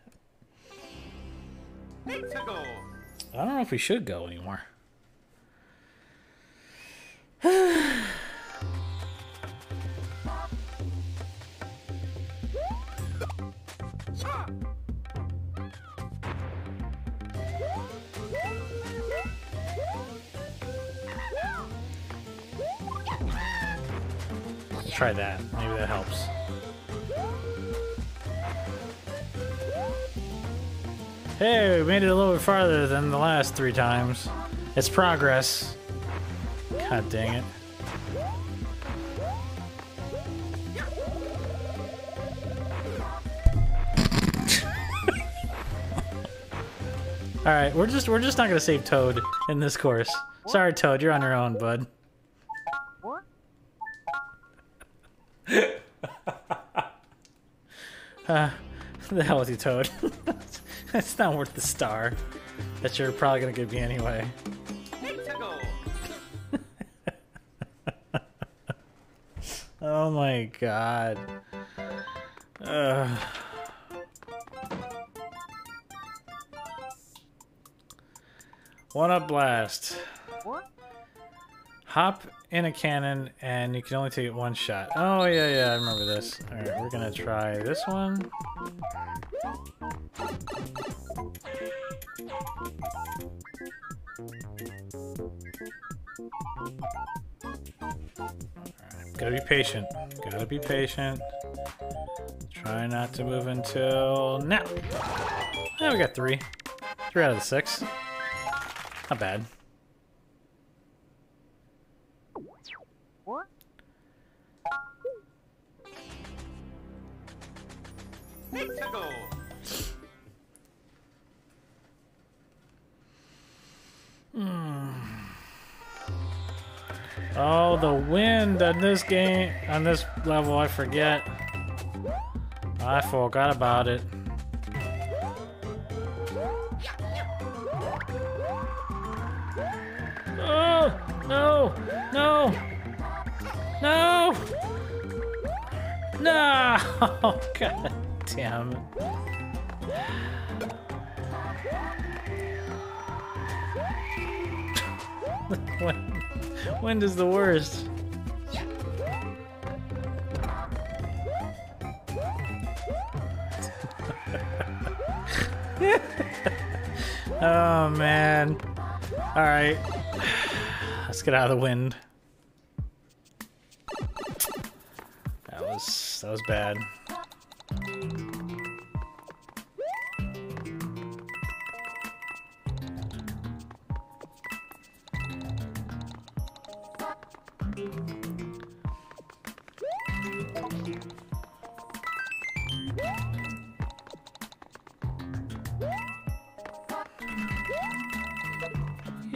I don't know if we should go anymore. try that. Maybe that helps. Hey, we made it a little bit farther than the last three times. It's progress. God dang it. All right, we're just not gonna save Toad in this course. Sorry, Toad, you're on your own, bud. The hell with you, Toad. That's not worth the star that you're probably gonna give me anyway. Oh my god. One up blast. Hop in a cannon and you can only take it one shot. Oh yeah, yeah, I remember this. All right, we're gonna try this one. All right, gotta be patient. Gotta be patient. Try not to move until now. Now we got three. 3 out of the 6. Not bad. What? Oh, the wind on this game, on this level, I forget. I forgot about it. Oh, no, no, no, no, oh, god damn it. Wind is the worst. Oh, man. All right. Let's get out of the wind. That was bad.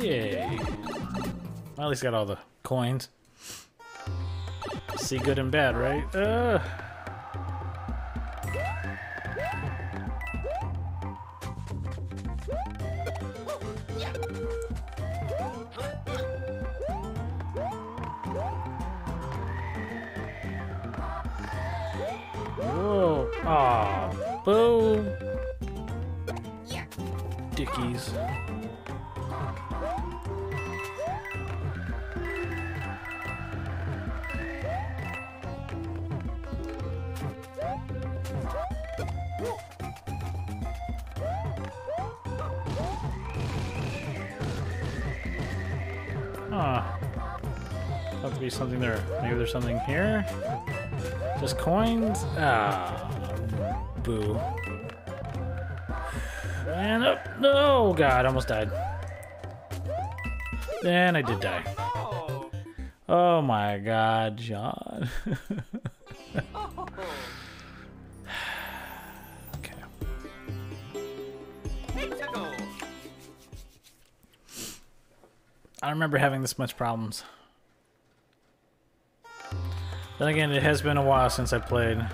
Yay. Well, at least got all the coins. See good and bad, right? Whoa. Aw. Oh, boom. Dickies. There's to be something there. Maybe there's something here. Just coins. Ah, boo. And up. No, god, I almost died. Then I did die. Oh my god, John. I don't remember having this much problems. Then again, it has been a while since I played.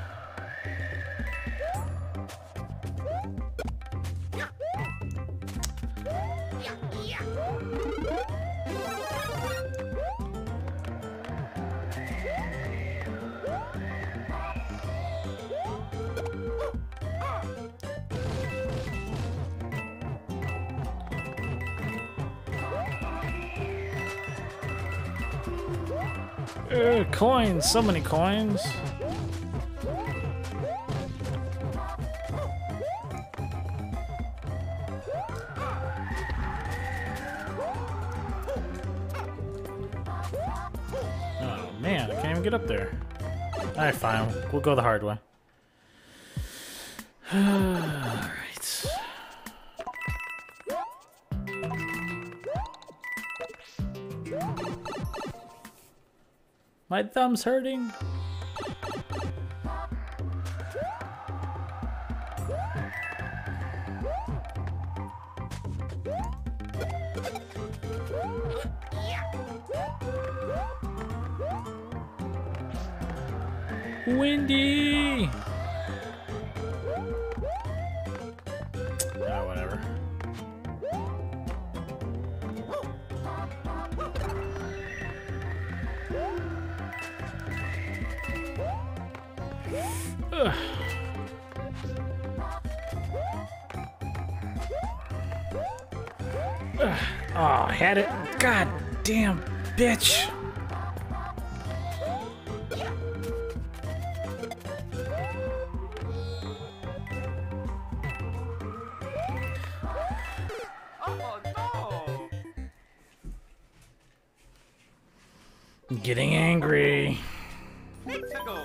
Coins, so many coins. Oh man, I can't even get up there. Alright, fine. We'll go the hard way. Alright. My thumb's hurting. Windy! Oh, whatever. Ugh. Ugh. Oh, I had it. God damn, bitch. Getting angry. It's a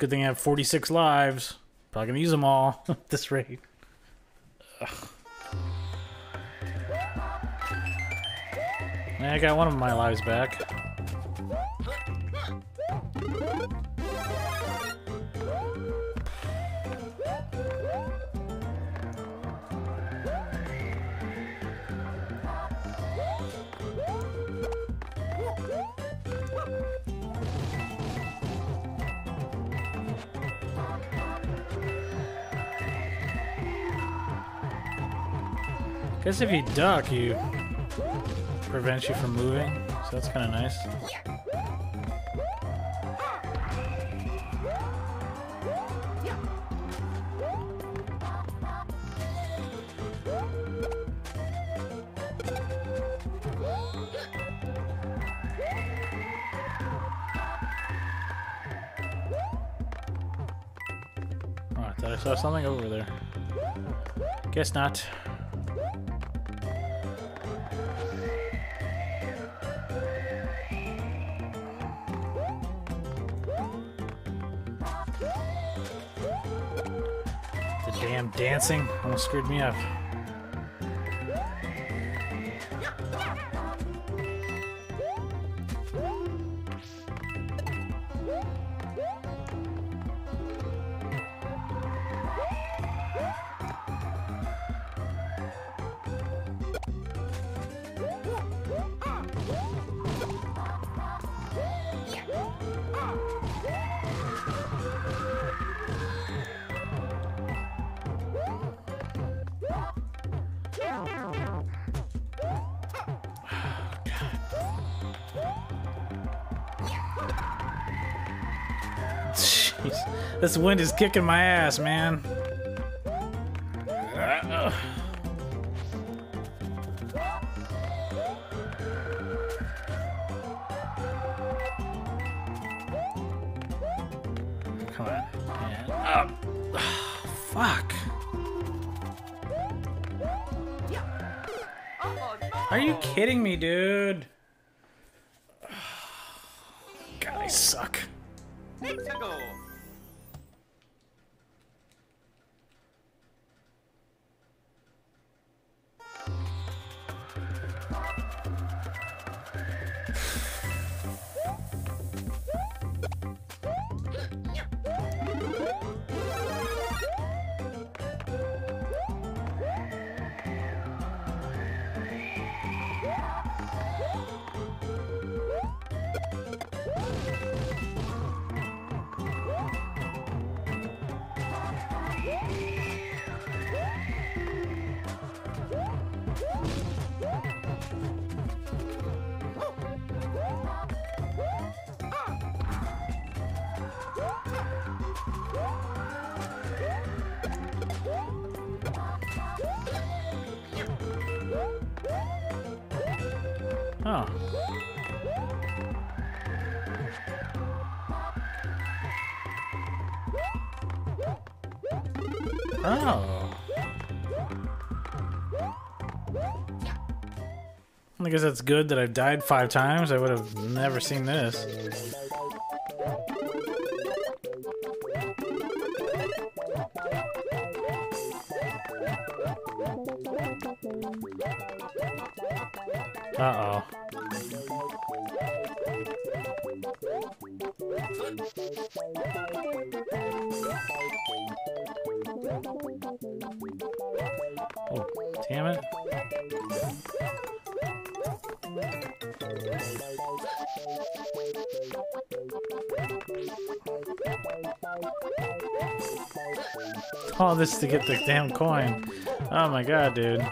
good thing I have 46 lives. Probably gonna use them all at this rate. Ugh. I got one of my lives back. Guess if you duck, he prevents you from moving, so that's kind of nice. Oh, I thought I saw something over there. Guess not. Dancing almost screwed me up. This wind is kicking my ass, man. Come on. And up. Oh, fuck. Are you kidding me, dude? God, I suck. Oh. Oh. I guess that's good that I've died 5 times. I would have never seen this. Uh-oh. Oh, damn it. All this to get the damn coin. Oh my god, dude.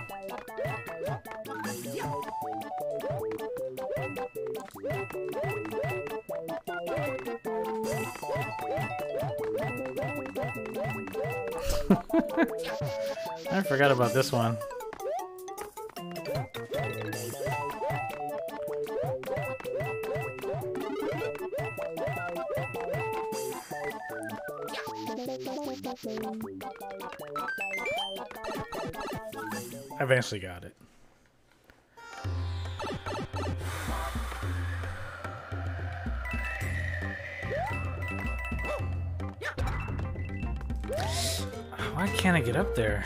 I forgot about this one. I eventually got it. Why can't I get up there?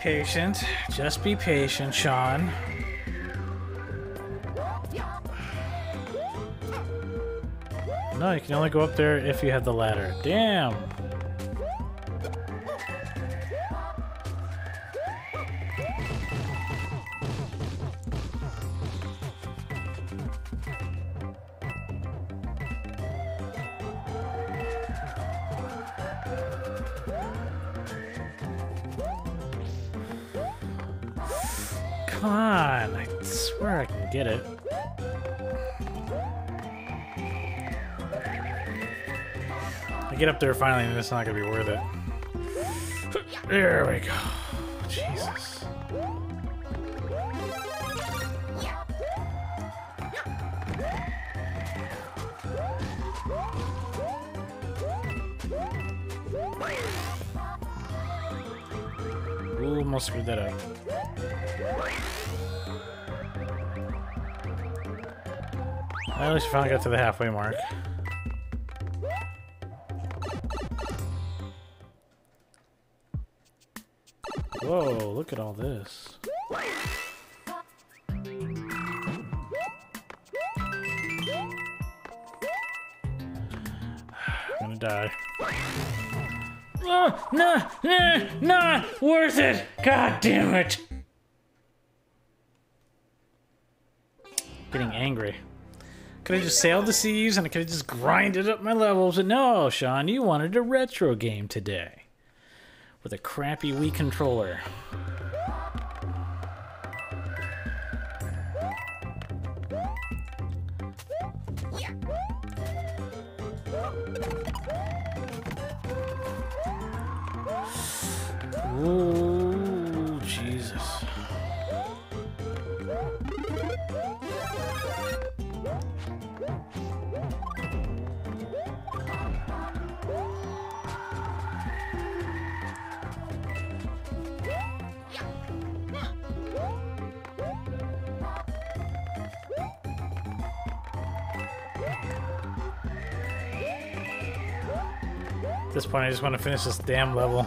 Patient. Just be patient, Sean. No, you can only go up there if you have the ladder. Damn! Get it. I get up there finally and it's not gonna be worth it. There we go. Jesus. Ooh, almost screwed that up. At least I finally got to the halfway mark. Whoa, look at all this. I'm gonna die. Oh, no, not worth it! God damn it! Getting angry. Could have just sailed the seas and I could have just grinded up my levels, but no, Sean, you wanted a retro game today with a crappy Wii controller. Ooh, Jesus. At this point, I just want to finish this damn level.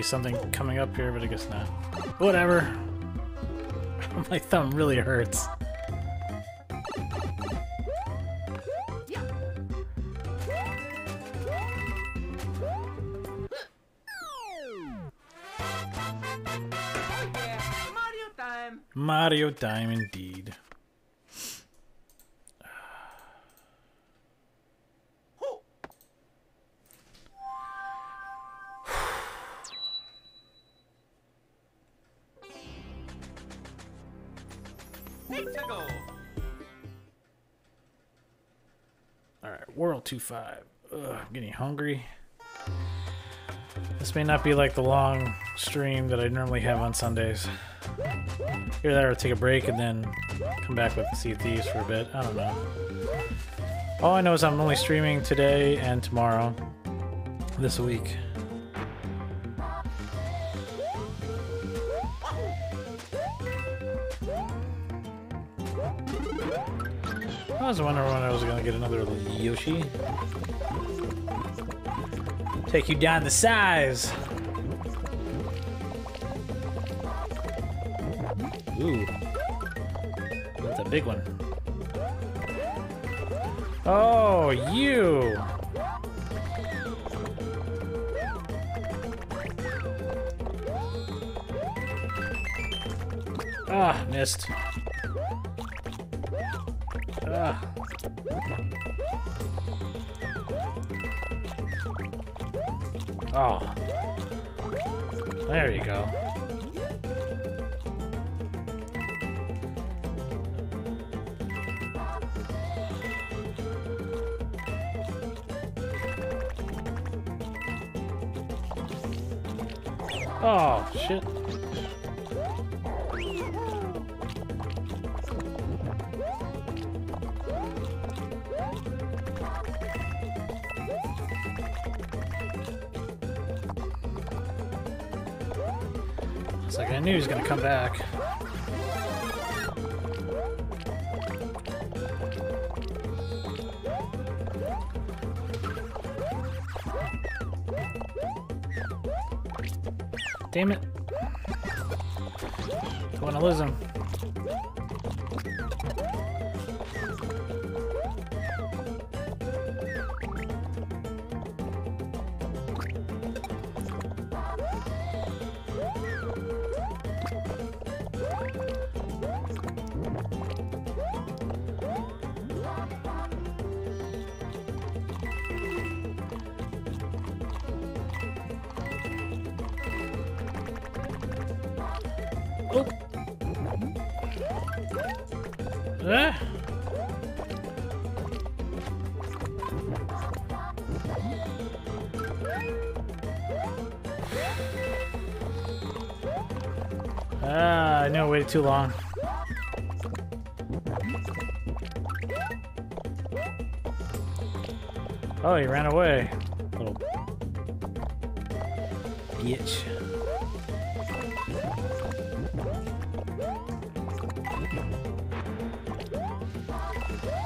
Something coming up here, but I guess not. Whatever. My thumb really hurts. Mario time indeed. Alright, World 2-5. Ugh, I'm getting hungry. This may not be like the long stream that I normally have on Sundays. Here that, or take a break and then come back with Sea of Thieves for a bit. I don't know. All I know is I'm only streaming today and tomorrow. This week. I was wondering when I was gonna get another Yoshi. Take you down to size! Ooh. That's a big one. Oh, you! Ah, missed. Ah. Oh. There you go. Oh, shit. Like I knew he was gonna come back. Damn it. Don't wanna lose him. I know I waited too long. Oh, he ran away. Little bitch.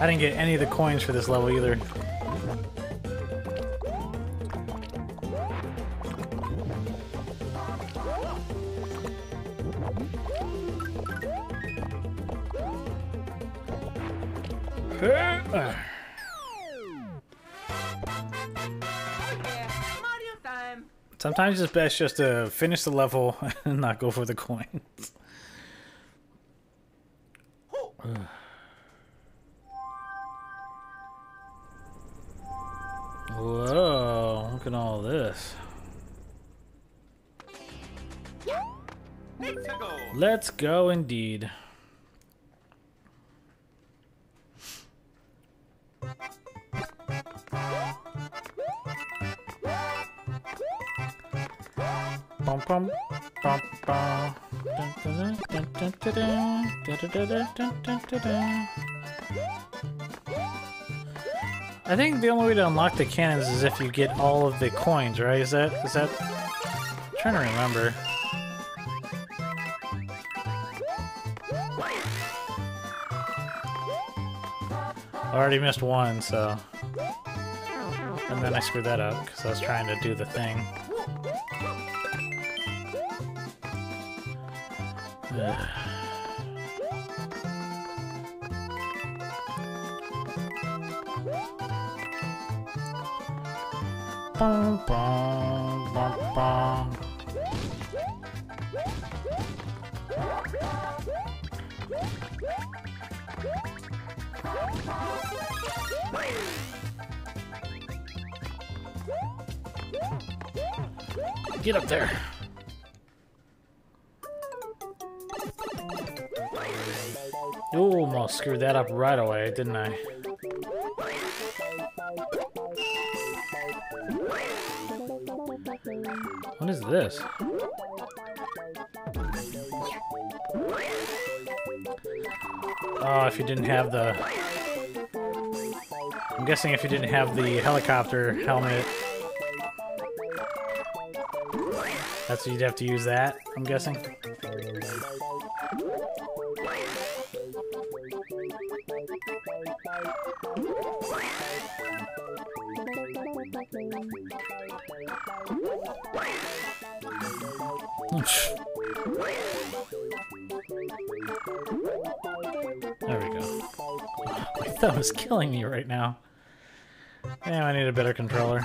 I didn't get any of the coins for this level either. Sometimes it's best just to finish the level and not go for the coins. Whoa, look at all this. Let's go indeed. I think the only way to unlock the cannons is if you get all of the coins, right? Is that? I'm trying to remember. I already missed one, so. And then I screwed that up because I was trying to do the thing. Get up there. Almost screwed that up right away, didn't I? What is this? Oh, if you didn't have the... I'm guessing if you didn't have the helicopter helmet... That's what you'd have to use that, I'm guessing. There we go. That was killing me right now. Damn, I need a better controller.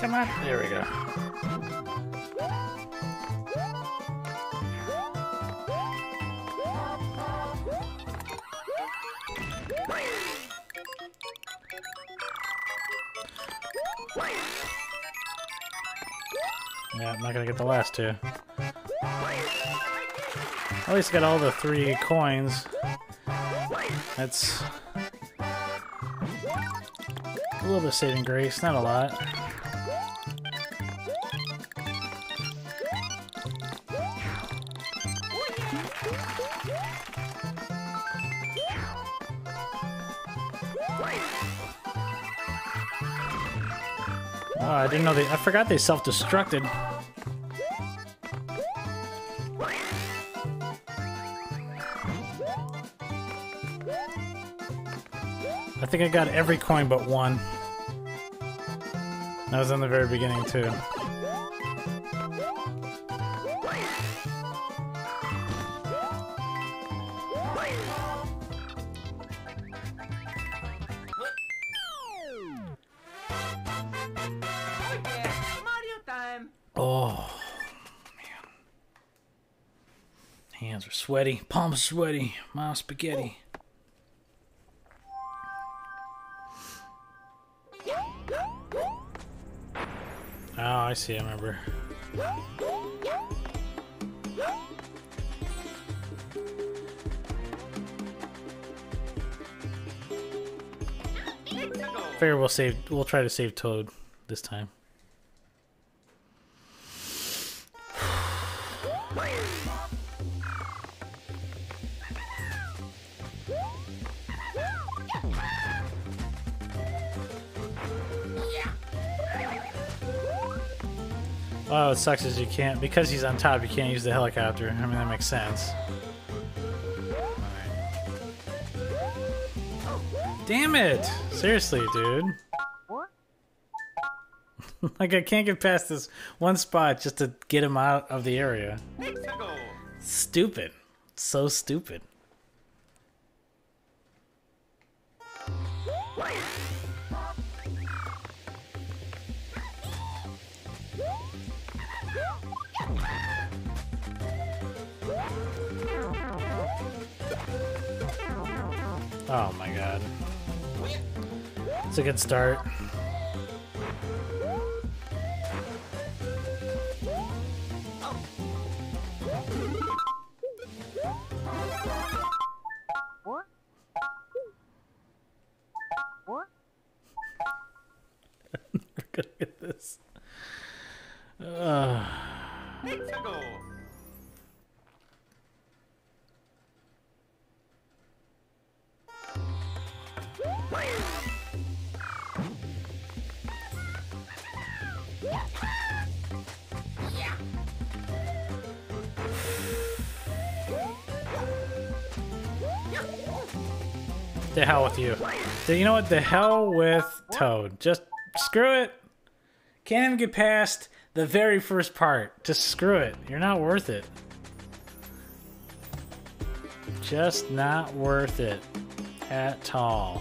Come on. There we go. Yeah, I'm not gonna get the last two. At least I got all the 3 coins. That's a little bit of saving grace, not a lot. Oh, I didn't know I forgot they self-destructed. I think I got every coin but one. That was in the very beginning too. Oh, man. Hands are sweaty, palms sweaty, my spaghetti. Oh, I see, I remember. Figure we'll try to save Toad this time. Oh, it sucks is you can't, because he's on top, you can't use the helicopter. I mean, that makes sense. Right. Damn it! Seriously, dude. Like, I can't get past this one spot just to get him out of the area. Stupid. So stupid. Oh my god. It's a good start. I'm never gonna get this. The hell with you. You know what? The hell with Toad. Just screw it. Can't even get past the very first part. Just screw it. You're not worth it. Just not worth it at all.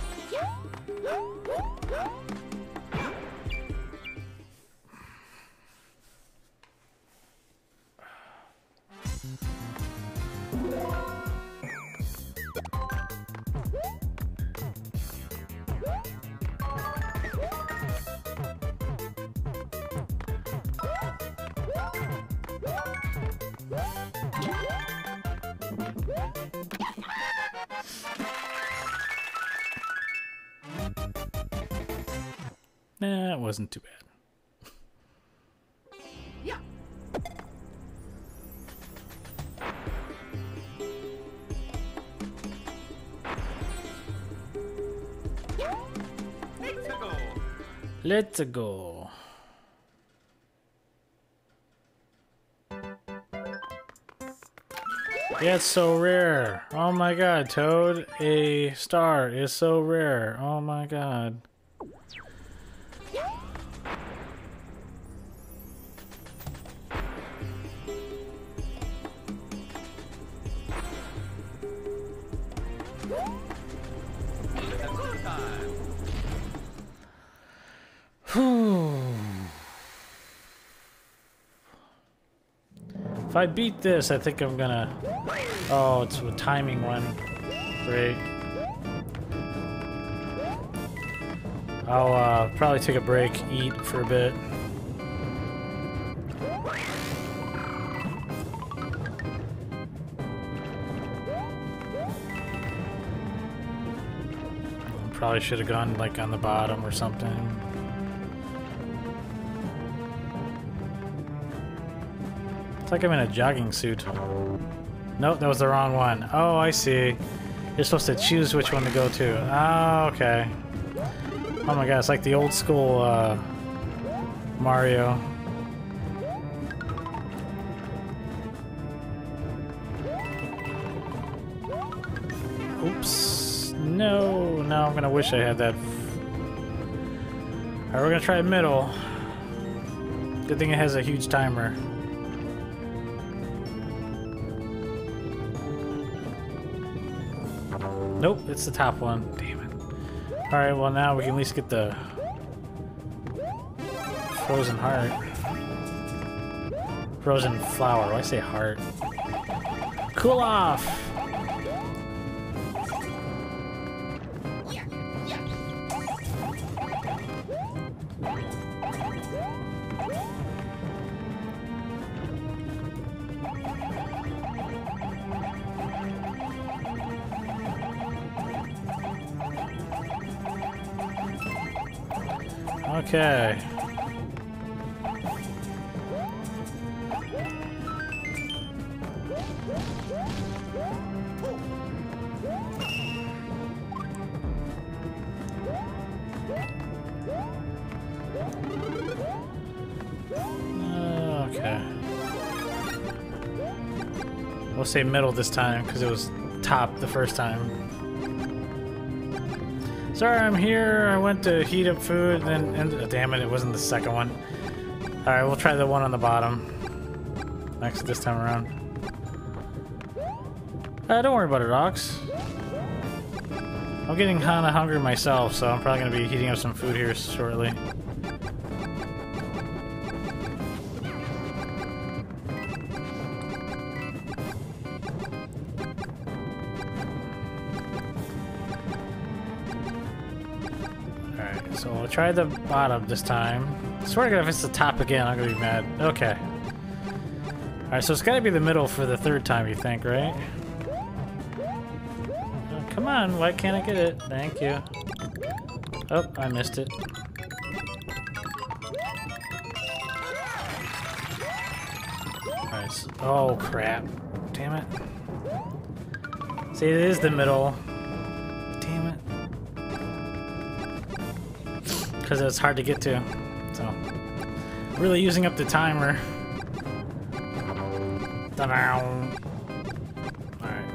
Nah, it wasn't too bad. Yeah. Let's go. Yeah, it's so rare. Oh my god, Toad, a star is so rare. Oh my god. If I beat this, I think I'm gonna... Oh, it's a timing one. Great. I'll probably take a break, eat for a bit. Probably should have gone like on the bottom or something. It's like I'm in a jogging suit. Nope, that was the wrong one. Oh, I see. You're supposed to choose which one to go to. Oh, okay. Oh my god, it's like the old school Mario. Oops. No, now I'm gonna wish I had that. Alright, we're gonna try middle. Good thing it has a huge timer. Nope, it's the top one. Damn it. Alright, well now we can at least get the frozen heart. Frozen flower. Why say heart? Cool off! Okay. Okay. We'll say middle this time because it was top the first time. Sorry, I'm here. I went to heat up food, and oh, damn it, it wasn't the second one. All right, we'll try the one on the bottom next this time around. Don't worry about it, Ox. I'm getting kind of hungry myself, so I'm probably gonna be heating up some food here shortly. Try the bottom this time. I swear to God, if it's the top again, I'm gonna be mad. Okay. Alright, so it's gotta be the middle for the third time, you think, right? Oh, come on, why can't I get it? Thank you. Oh, I missed it. Alright, so, oh crap. Damn it. See, it is the middle. Because it's hard to get to, so really using up the timer. Ta-da! All right.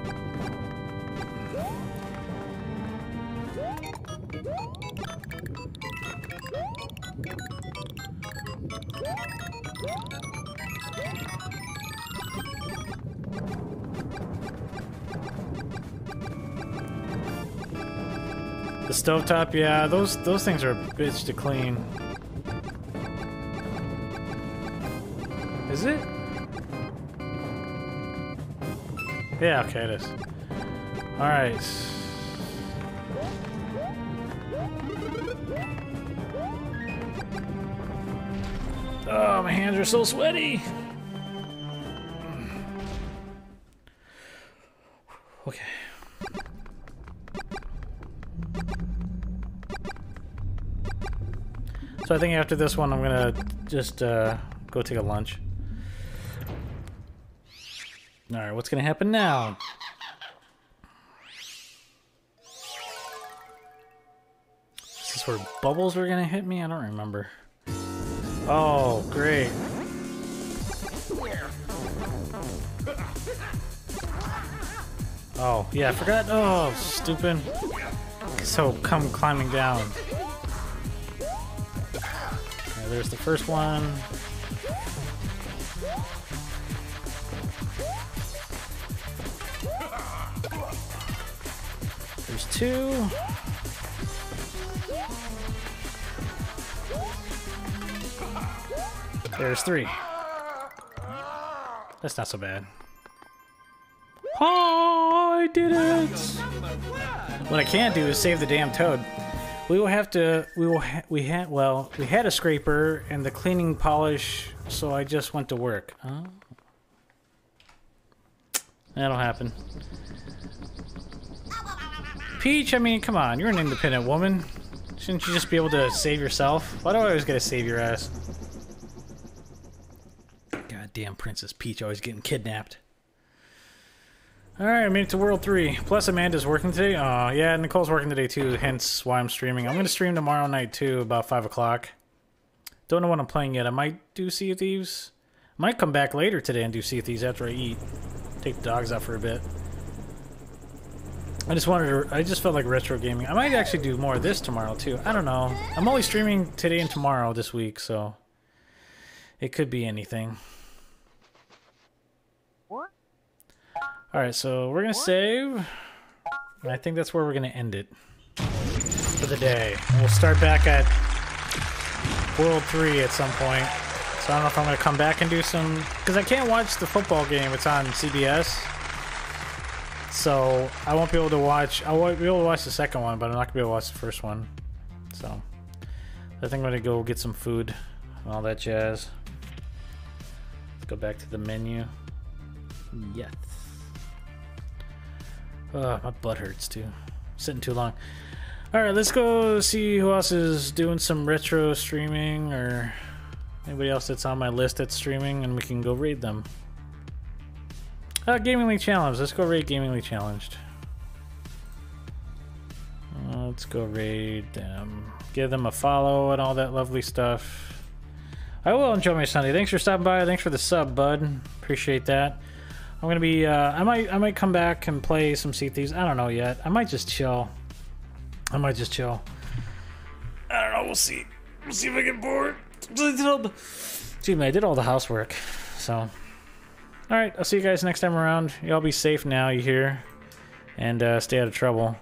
The stovetop, yeah, those things are a bitch to clean. Is it? Yeah, okay, it is. Alright. Oh, my hands are so sweaty! Okay. So I think after this one I'm gonna just go take a lunch. Alright, what's gonna happen now? Is this where bubbles were gonna hit me? I don't remember. Oh, great. Oh, yeah, I forgot. Oh, stupid. So, come climbing down. Yeah, there's the first one. There's two. There's three. That's not so bad. Oh, I did it! What I can't do is save the damn toad. We will have to. We had a scraper and the cleaning polish, so I just went to work. Oh. That'll happen. Peach, I mean, come on, you're an independent woman. Shouldn't you just be able to save yourself? Why do I always gotta save your ass? Damn Princess Peach always getting kidnapped. Alright, I made it to World 3. Plus Amanda's working today. Oh, yeah, Nicole's working today too, hence why I'm streaming. I'm going to stream tomorrow night too, about 5 o'clock. Don't know what I'm playing yet. I might do Sea of Thieves. I might come back later today and do Sea of Thieves after I eat. Take the dogs out for a bit. I just felt like retro gaming. I might actually do more of this tomorrow too. I don't know. I'm only streaming today and tomorrow this week, so it could be anything. Alright, so we're gonna save, and I think that's where we're gonna end it for the day. And we'll start back at World 3 at some point. So I don't know if I'm gonna come back and do some, because I can't watch the football game, it's on CBS. So I won't be able to watch, I won't be able to watch the second one, but I'm not gonna be able to watch the first one. So I think I'm gonna go get some food and all that jazz. Let's go back to the menu. Yes. Oh, my butt hurts too. I'm sitting too long. All right, let's go see who else is doing some retro streaming or anybody else that's on my list that's streaming, and we can go raid them. Gamingly Challenged. Let's go raid Gamingly Challenged. Let's go raid them. Give them a follow and all that lovely stuff. I will enjoy my Sunday. Thanks for stopping by. Thanks for the sub, bud. Appreciate that. I'm gonna be. I might come back and play some Sea of Thieves. I don't know yet. I might just chill. I don't know. We'll see. We'll see if I get bored. Excuse me. I did all the housework. So, all right. I'll see you guys next time around. Y'all be safe now. You hear? And stay out of trouble.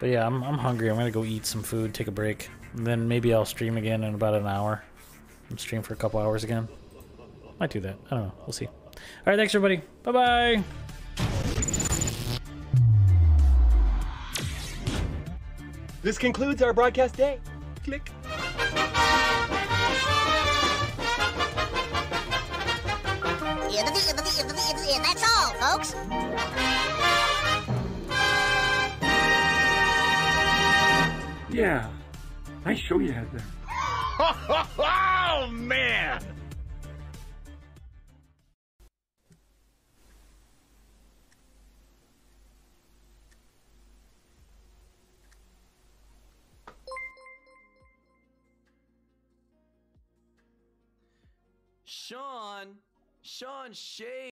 But yeah, I'm hungry. I'm gonna go eat some food. Take a break. And then maybe I'll stream again in about an hour. I'll stream for a couple hours again. Might do that. I don't know. We'll see. All right, thanks everybody. Bye-bye. This concludes our broadcast day. Click. That's all, folks. Yeah. Nice show you had there. Oh, man. Sean Shade.